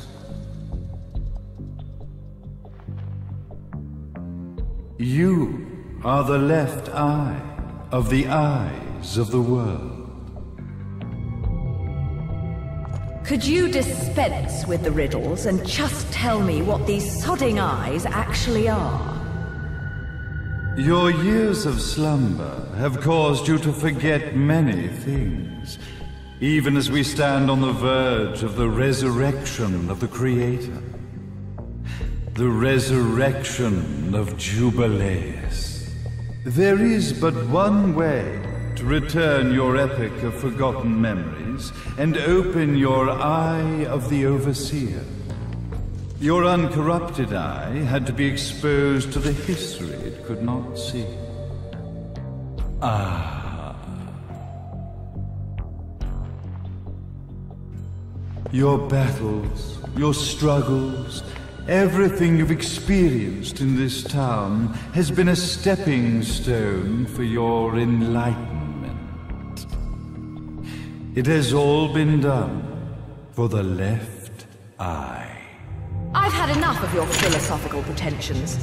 You are the left eye of the eyes of the world. Could you dispense with the riddles and just tell me what these sodding eyes actually are? Your years of slumber have caused you to forget many things, even as we stand on the verge of the resurrection of the Creator. The resurrection of Jubileus. There is but one way to return your epic of forgotten memories and open your eye of the overseer. Your uncorrupted eye had to be exposed to the history it could not see. Ah. Your battles, your struggles, everything you've experienced in this town has been a stepping stone for your enlightenment. It has all been done for the left eye. I've had enough of your philosophical pretensions.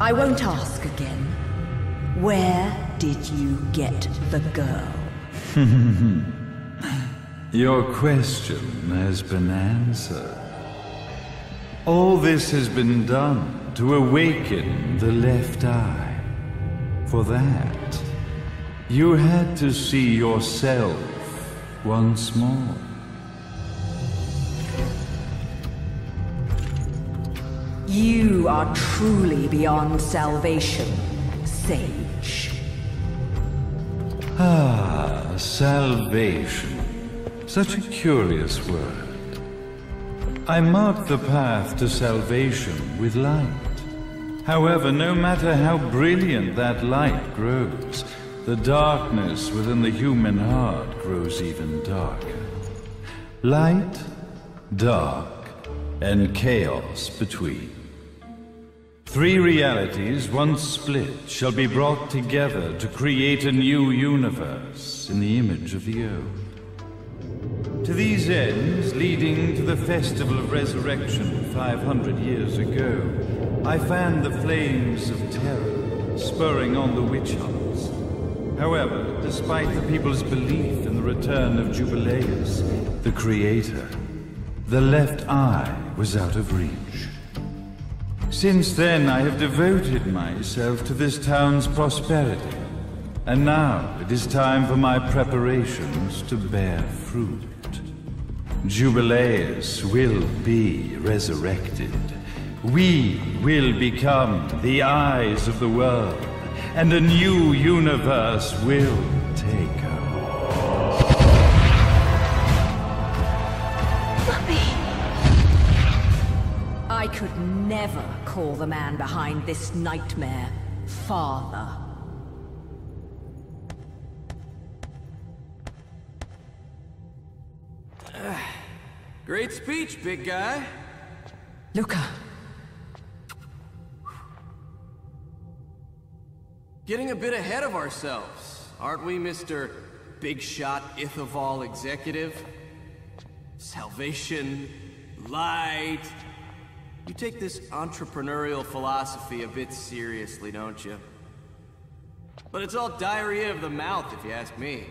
I won't ask again. Where did you get the girl? Your question has been answered. All this has been done to awaken the left eye. For that, you had to see yourself once more. You are truly beyond salvation, Sage. Ah, salvation. Such a curious word. I mark the path to salvation with light. However, no matter how brilliant that light grows, the darkness within the human heart grows even darker. Light, dark, and chaos between. Three realities, once split, shall be brought together to create a new universe in the image of the old. To these ends, leading to the Festival of Resurrection five hundred years ago, I fanned the flames of terror, spurring on the witch hunt. However, despite the people's belief in the return of Jubileus, the Creator, the left eye was out of reach. Since then, I have devoted myself to this town's prosperity, and now it is time for my preparations to bear fruit. Jubileus will be resurrected. We will become the eyes of the world. And a new universe will take her. Mommy! I could never call the man behind this nightmare father. Great speech, big guy. Luca. Getting a bit ahead of ourselves, aren't we, Mister Big Shot Ithavoll Executive? Salvation, light. You take this entrepreneurial philosophy a bit seriously, don't you? But it's all diarrhea of the mouth, if you ask me.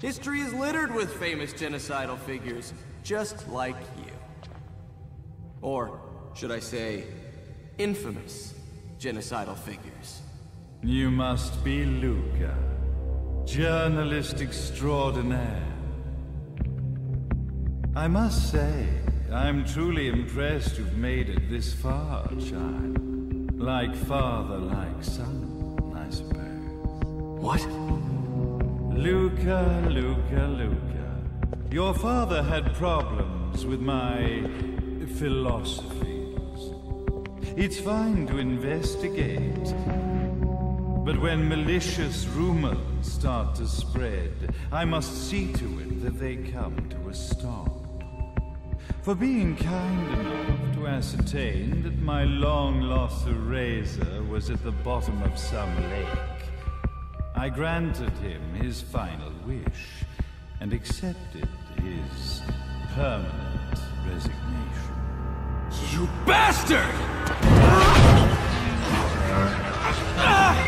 History is littered with famous genocidal figures, just like you. Or, should I say, infamous genocidal figures. You must be Luca, journalist extraordinaire. I must say, I'm truly impressed you've made it this far, child. Like father, like son, I suppose. What? Luca, Luca, Luca. Your father had problems with my philosophies. It's fine to investigate, but when malicious rumors start to spread, I must see to it that they come to a stop. For being kind enough to ascertain that my long-lost Cereza was at the bottom of some lake, I granted him his final wish and accepted his permanent resignation. You bastard! Ah!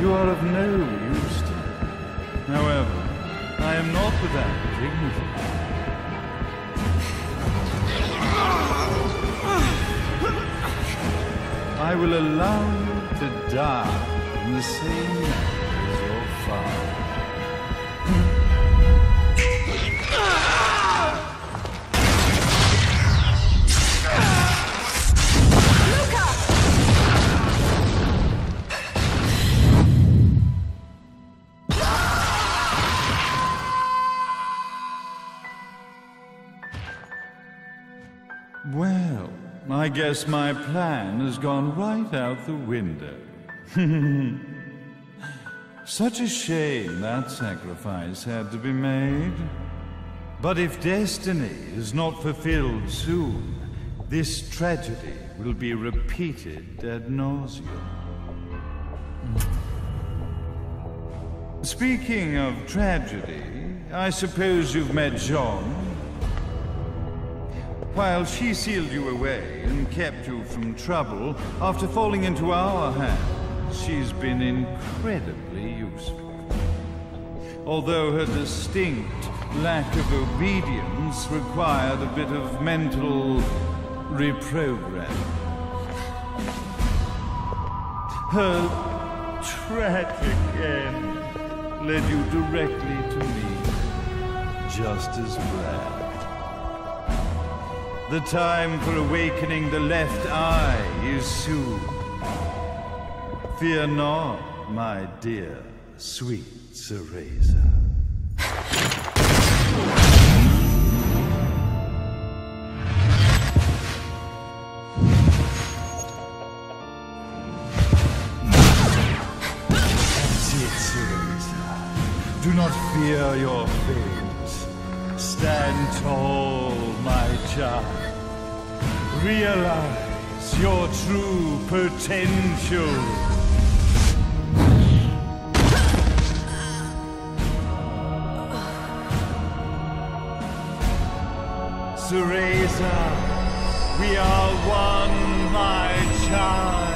You are of no use to me. However, I am not without dignity. I will allow you to die in the same manner as your father. I guess my plan has gone right out the window. Such a shame that sacrifice had to be made. But if destiny is not fulfilled soon, this tragedy will be repeated ad nauseum. Speaking of tragedy, I suppose you've met Jeanne. While she sealed you away and kept you from trouble, after falling into our hands, she's been incredibly useful. Although her distinct lack of obedience required a bit of mental reprogramming. Her tragic end led you directly to me, just as Brad. The time for awakening the left eye is soon. Fear not, my dear, sweet Cereza. Dear Cereza, do not fear your fate. Stand tall, my child. Realize your true potential. Cereza, we are one, my child.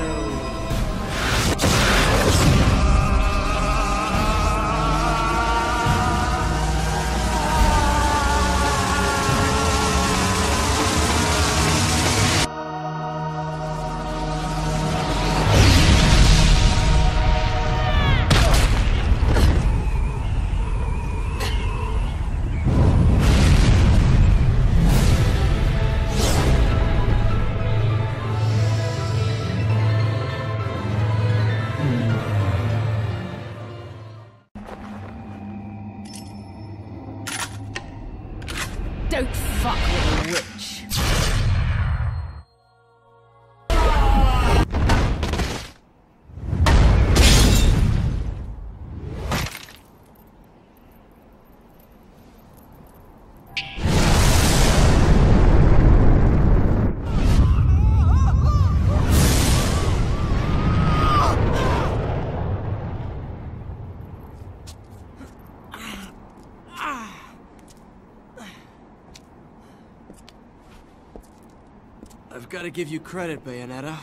I've got to give you credit, Bayonetta.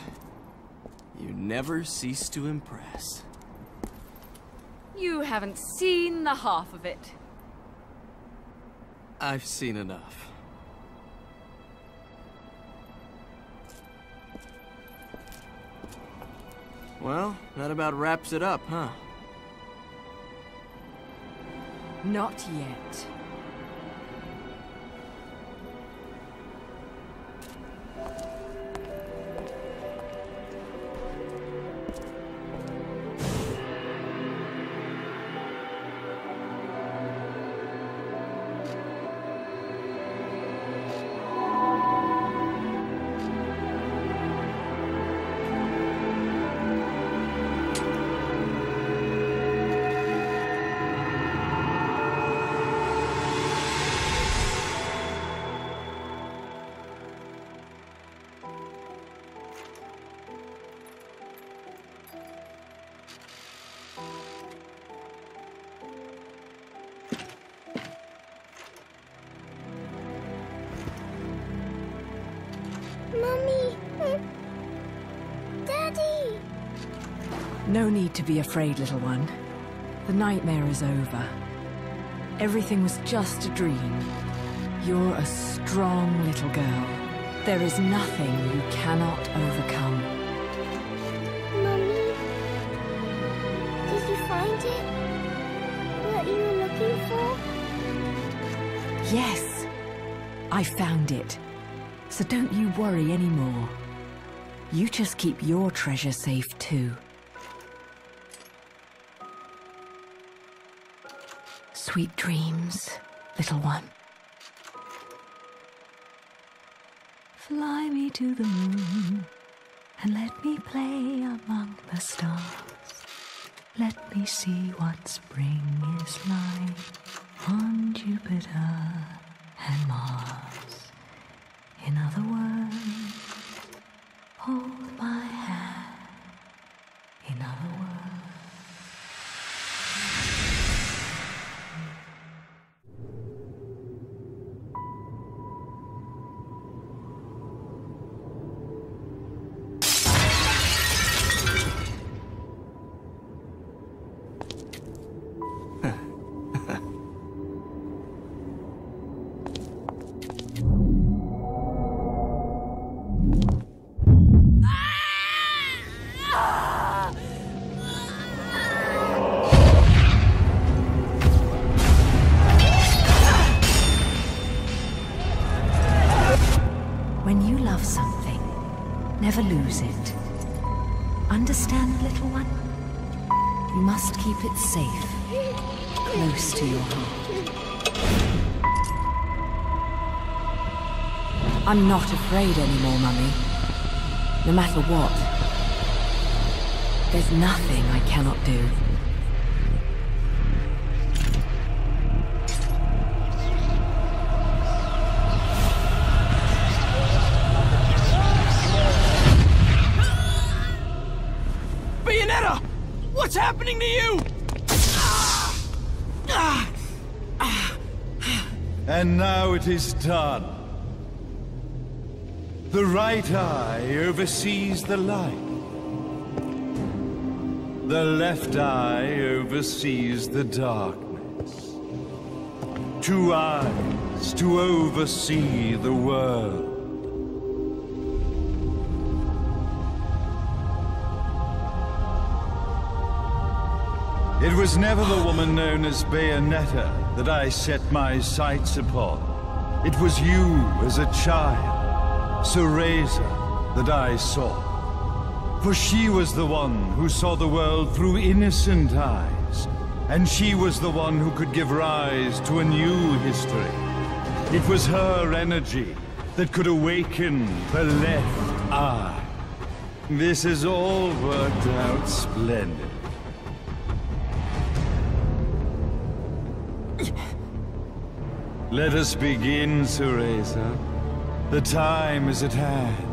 You never cease to impress. You haven't seen the half of it. I've seen enough. Well, that about wraps it up, huh? Not yet. No need to be afraid, little one. The nightmare is over. Everything was just a dream. You're a strong little girl. There is nothing you cannot overcome. Mummy, did you find it? What you were looking for? Yes, I found it. So don't you worry anymore. You just keep your treasure safe too. Sweet dreams, little one. Fly me to the moon and let me play among the stars. Let me see what spring is like on Jupiter and Mars. In other words, hold my hand. In other words, lose it. Understand, little one? You must keep it safe, close to your heart. I'm not afraid anymore, Mummy. No matter what. There's nothing I cannot do. What's happening to you? And now it is done. The right eye oversees the light. The left eye oversees the darkness. Two eyes to oversee the world. It was never the woman known as Bayonetta that I set my sights upon. It was you as a child, Cereza, that I saw. For she was the one who saw the world through innocent eyes, and she was the one who could give rise to a new history. It was her energy that could awaken the left eye. This has all worked out splendid. Let us begin, Cereza. The time is at hand.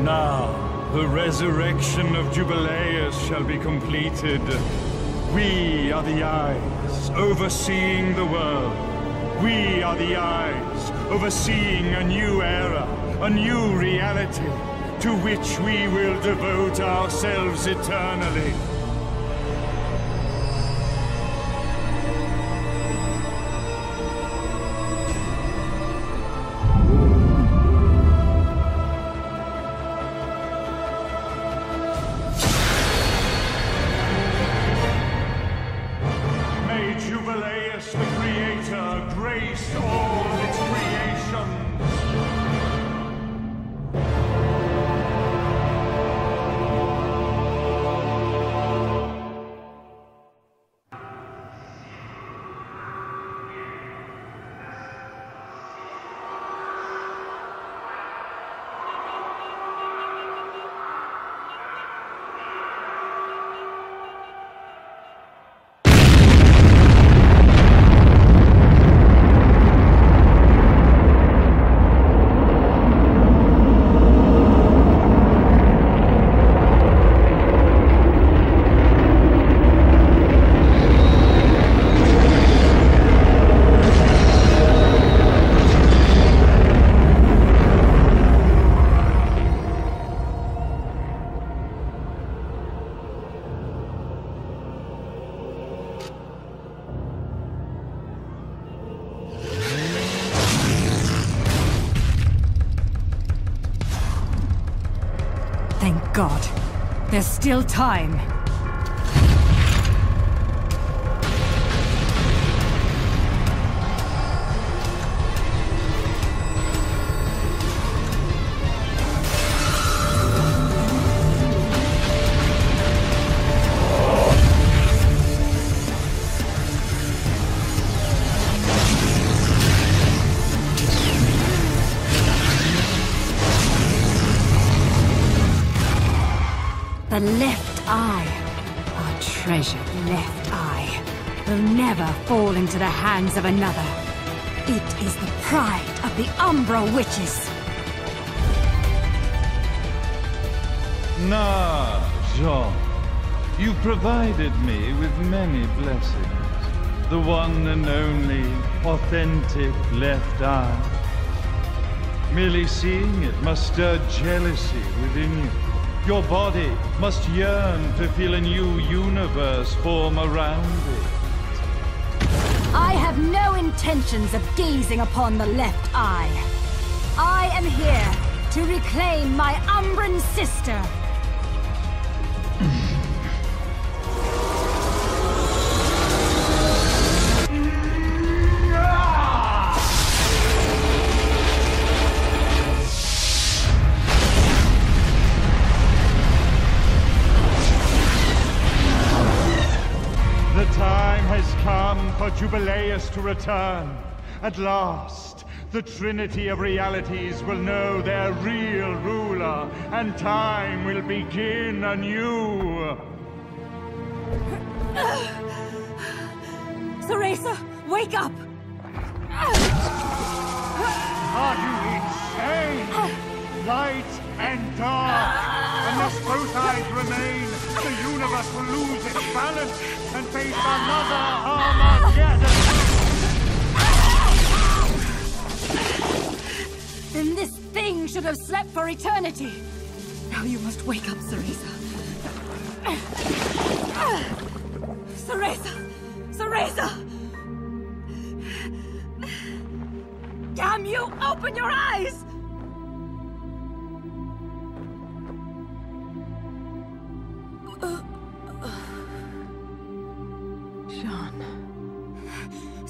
Now, the resurrection of Jubileus shall be completed. We are the eyes, overseeing the world. We are the eyes, overseeing a new era, a new reality, to which we will devote ourselves eternally. God, there's still time. The left eye, our treasured left eye, will never fall into the hands of another. It is the pride of the Umbra witches. Nah, Jeanne, you provided me with many blessings. The one and only authentic left eye. Merely seeing it must stir jealousy within you. Your body must yearn to feel a new universe form around it. I have no intentions of gazing upon the left eye. I am here to reclaim my Umbran sister. Jubileus to return. At last, the Trinity of Realities will know their real ruler, and time will begin anew. Cereza, wake up! Are you insane? Light and dark. Unless both eyes remain, the universe will lose its balance and face another Armageddon! Then this thing should have slept for eternity! Now you must wake up, Cereza. Cereza! Cereza! Damn you! Open your eyes!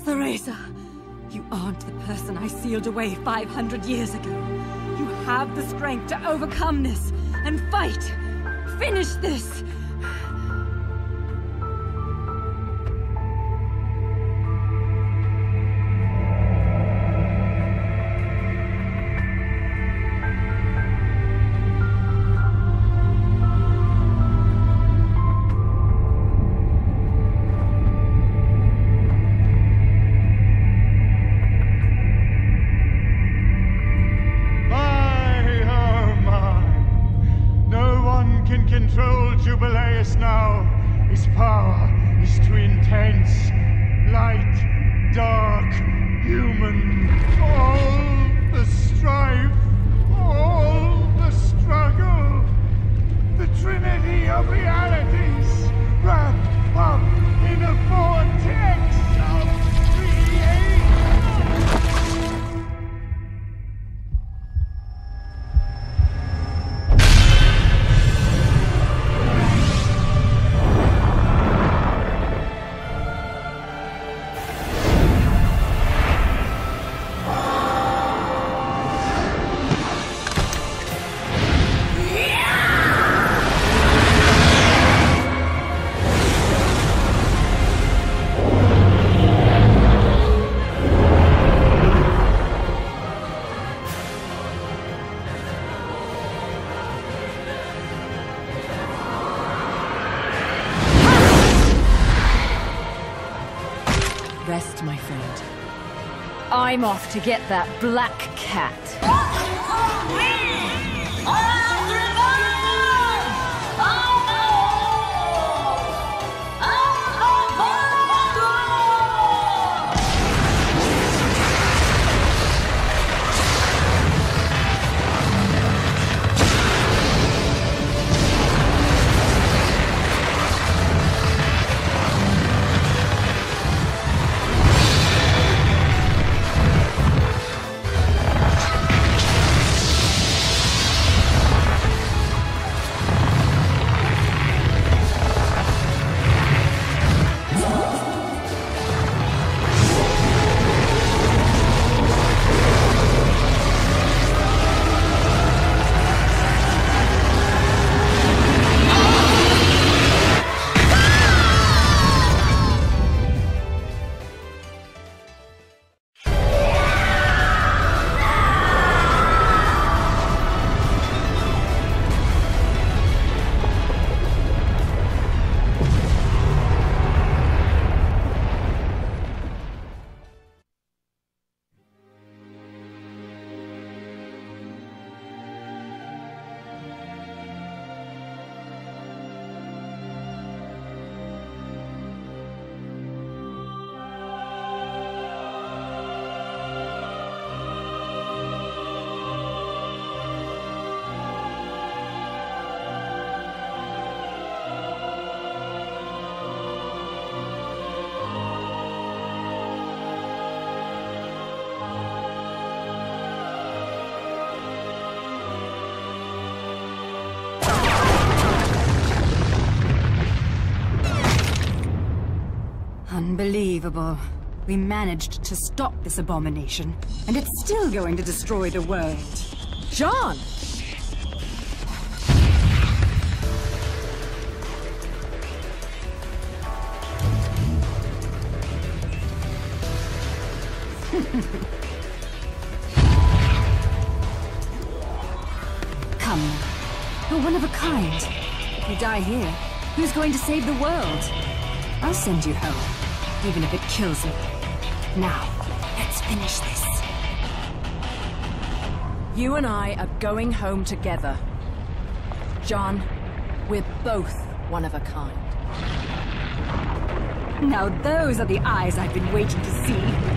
Teresa, you aren't the person I sealed away five hundred years ago. You have the strength to overcome this and fight. Finish this. control Jubileus now. His power is too intense. Light, dark, human. All the strife, all the struggle. The trinity of realities wrapped up in a vortex of I'm off to get that black cat. Unbelievable. We managed to stop this abomination, and it's still going to destroy the world. Jeanne! Come. You're one of a kind. If you die here, who's going to save the world? I'll send you home. Even if it kills him. Now, let's finish this. You and I are going home together. Jeanne, we're both one of a kind. Now those are the eyes I've been waiting to see.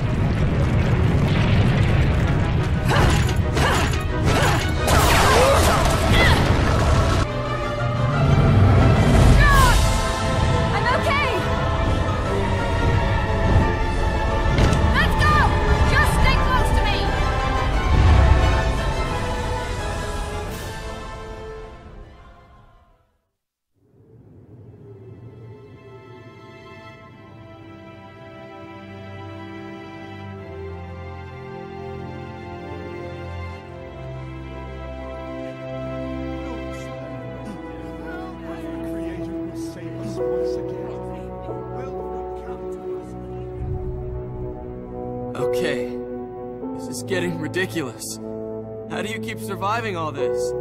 Okay, this is getting ridiculous. How do you keep surviving all this?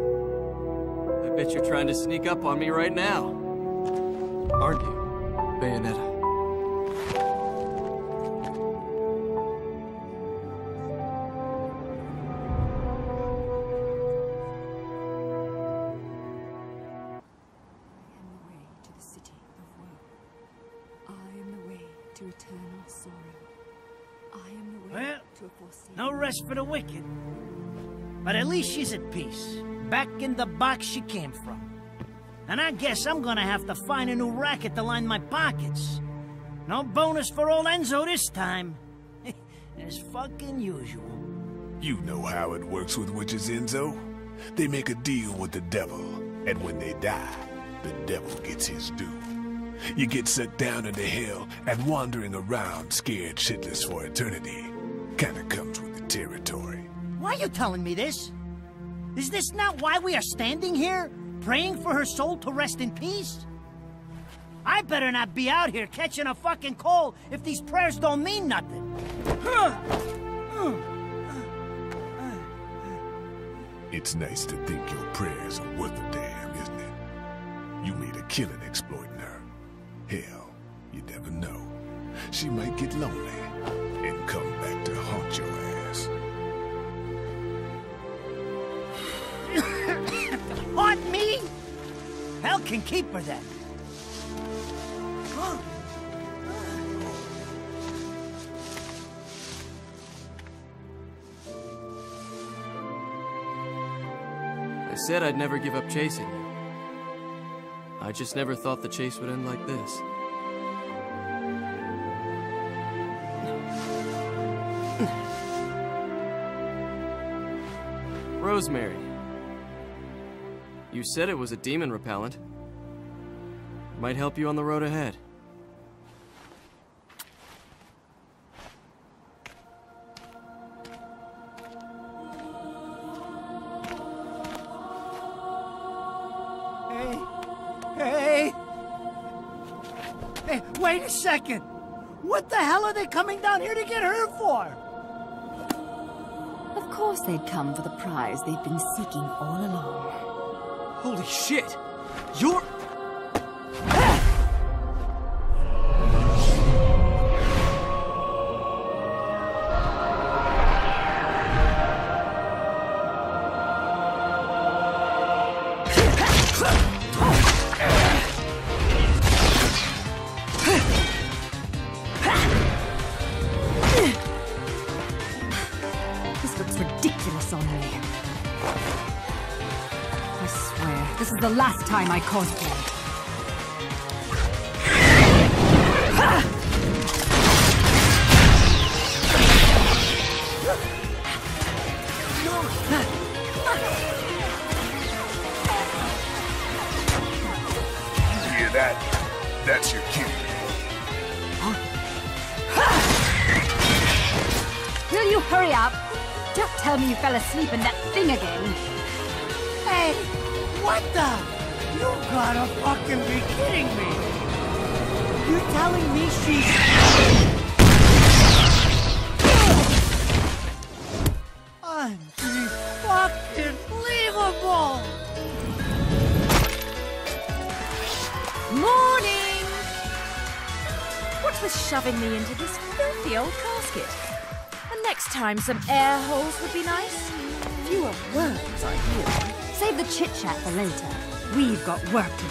I bet you're trying to sneak up on me right now. Aren't you, Bayonetta? to eternal sorrow. I am the way well, to no rest for the wicked. But at least she's at peace, back in the box she came from. And I guess I'm gonna have to find a new racket to line my pockets. No bonus for old Enzo this time. As fucking usual. You know how it works with witches, Enzo. They make a deal with the devil, and when they die, the devil gets his due. You get set down into hell and wandering around scared shitless for eternity. Kinda comes with the territory. Why are you telling me this? Is this not why we are standing here, praying for her soul to rest in peace? I better not be out here catching a fucking cold if these prayers don't mean nothing. It's nice to think your prayers are worth a damn, isn't it? You made a killing exploiting her. Hell, you never know. She might get lonely and come back to haunt your ass. Haunt me? Hell can keep her then. I said I'd never give up chasing you. I just never thought the chase would end like this. Rosemary. You said it was a demon repellent. Might help you on the road ahead. Second. What the hell are they coming down here to get her for? Of course they'd come for the prize they've been seeking all along. Holy shit! You're... The last time I cosplay. Some air holes would be nice. Fewer words, I hear. Save the chit-chat for later. We've got work to do.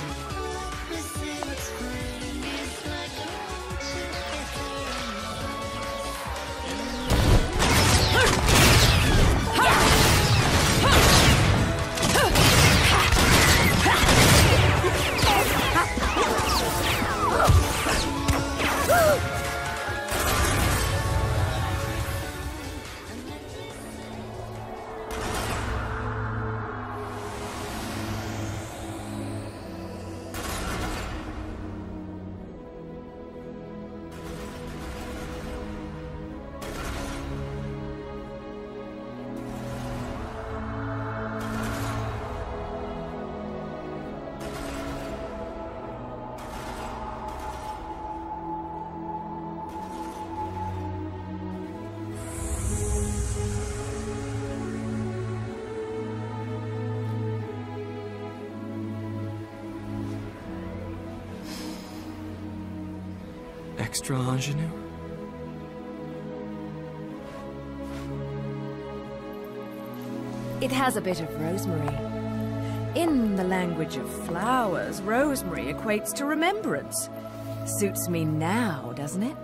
Extra ingenue? It has a bit of rosemary. In the language of flowers, rosemary equates to remembrance. Suits me now, doesn't it?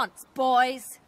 dance, boys!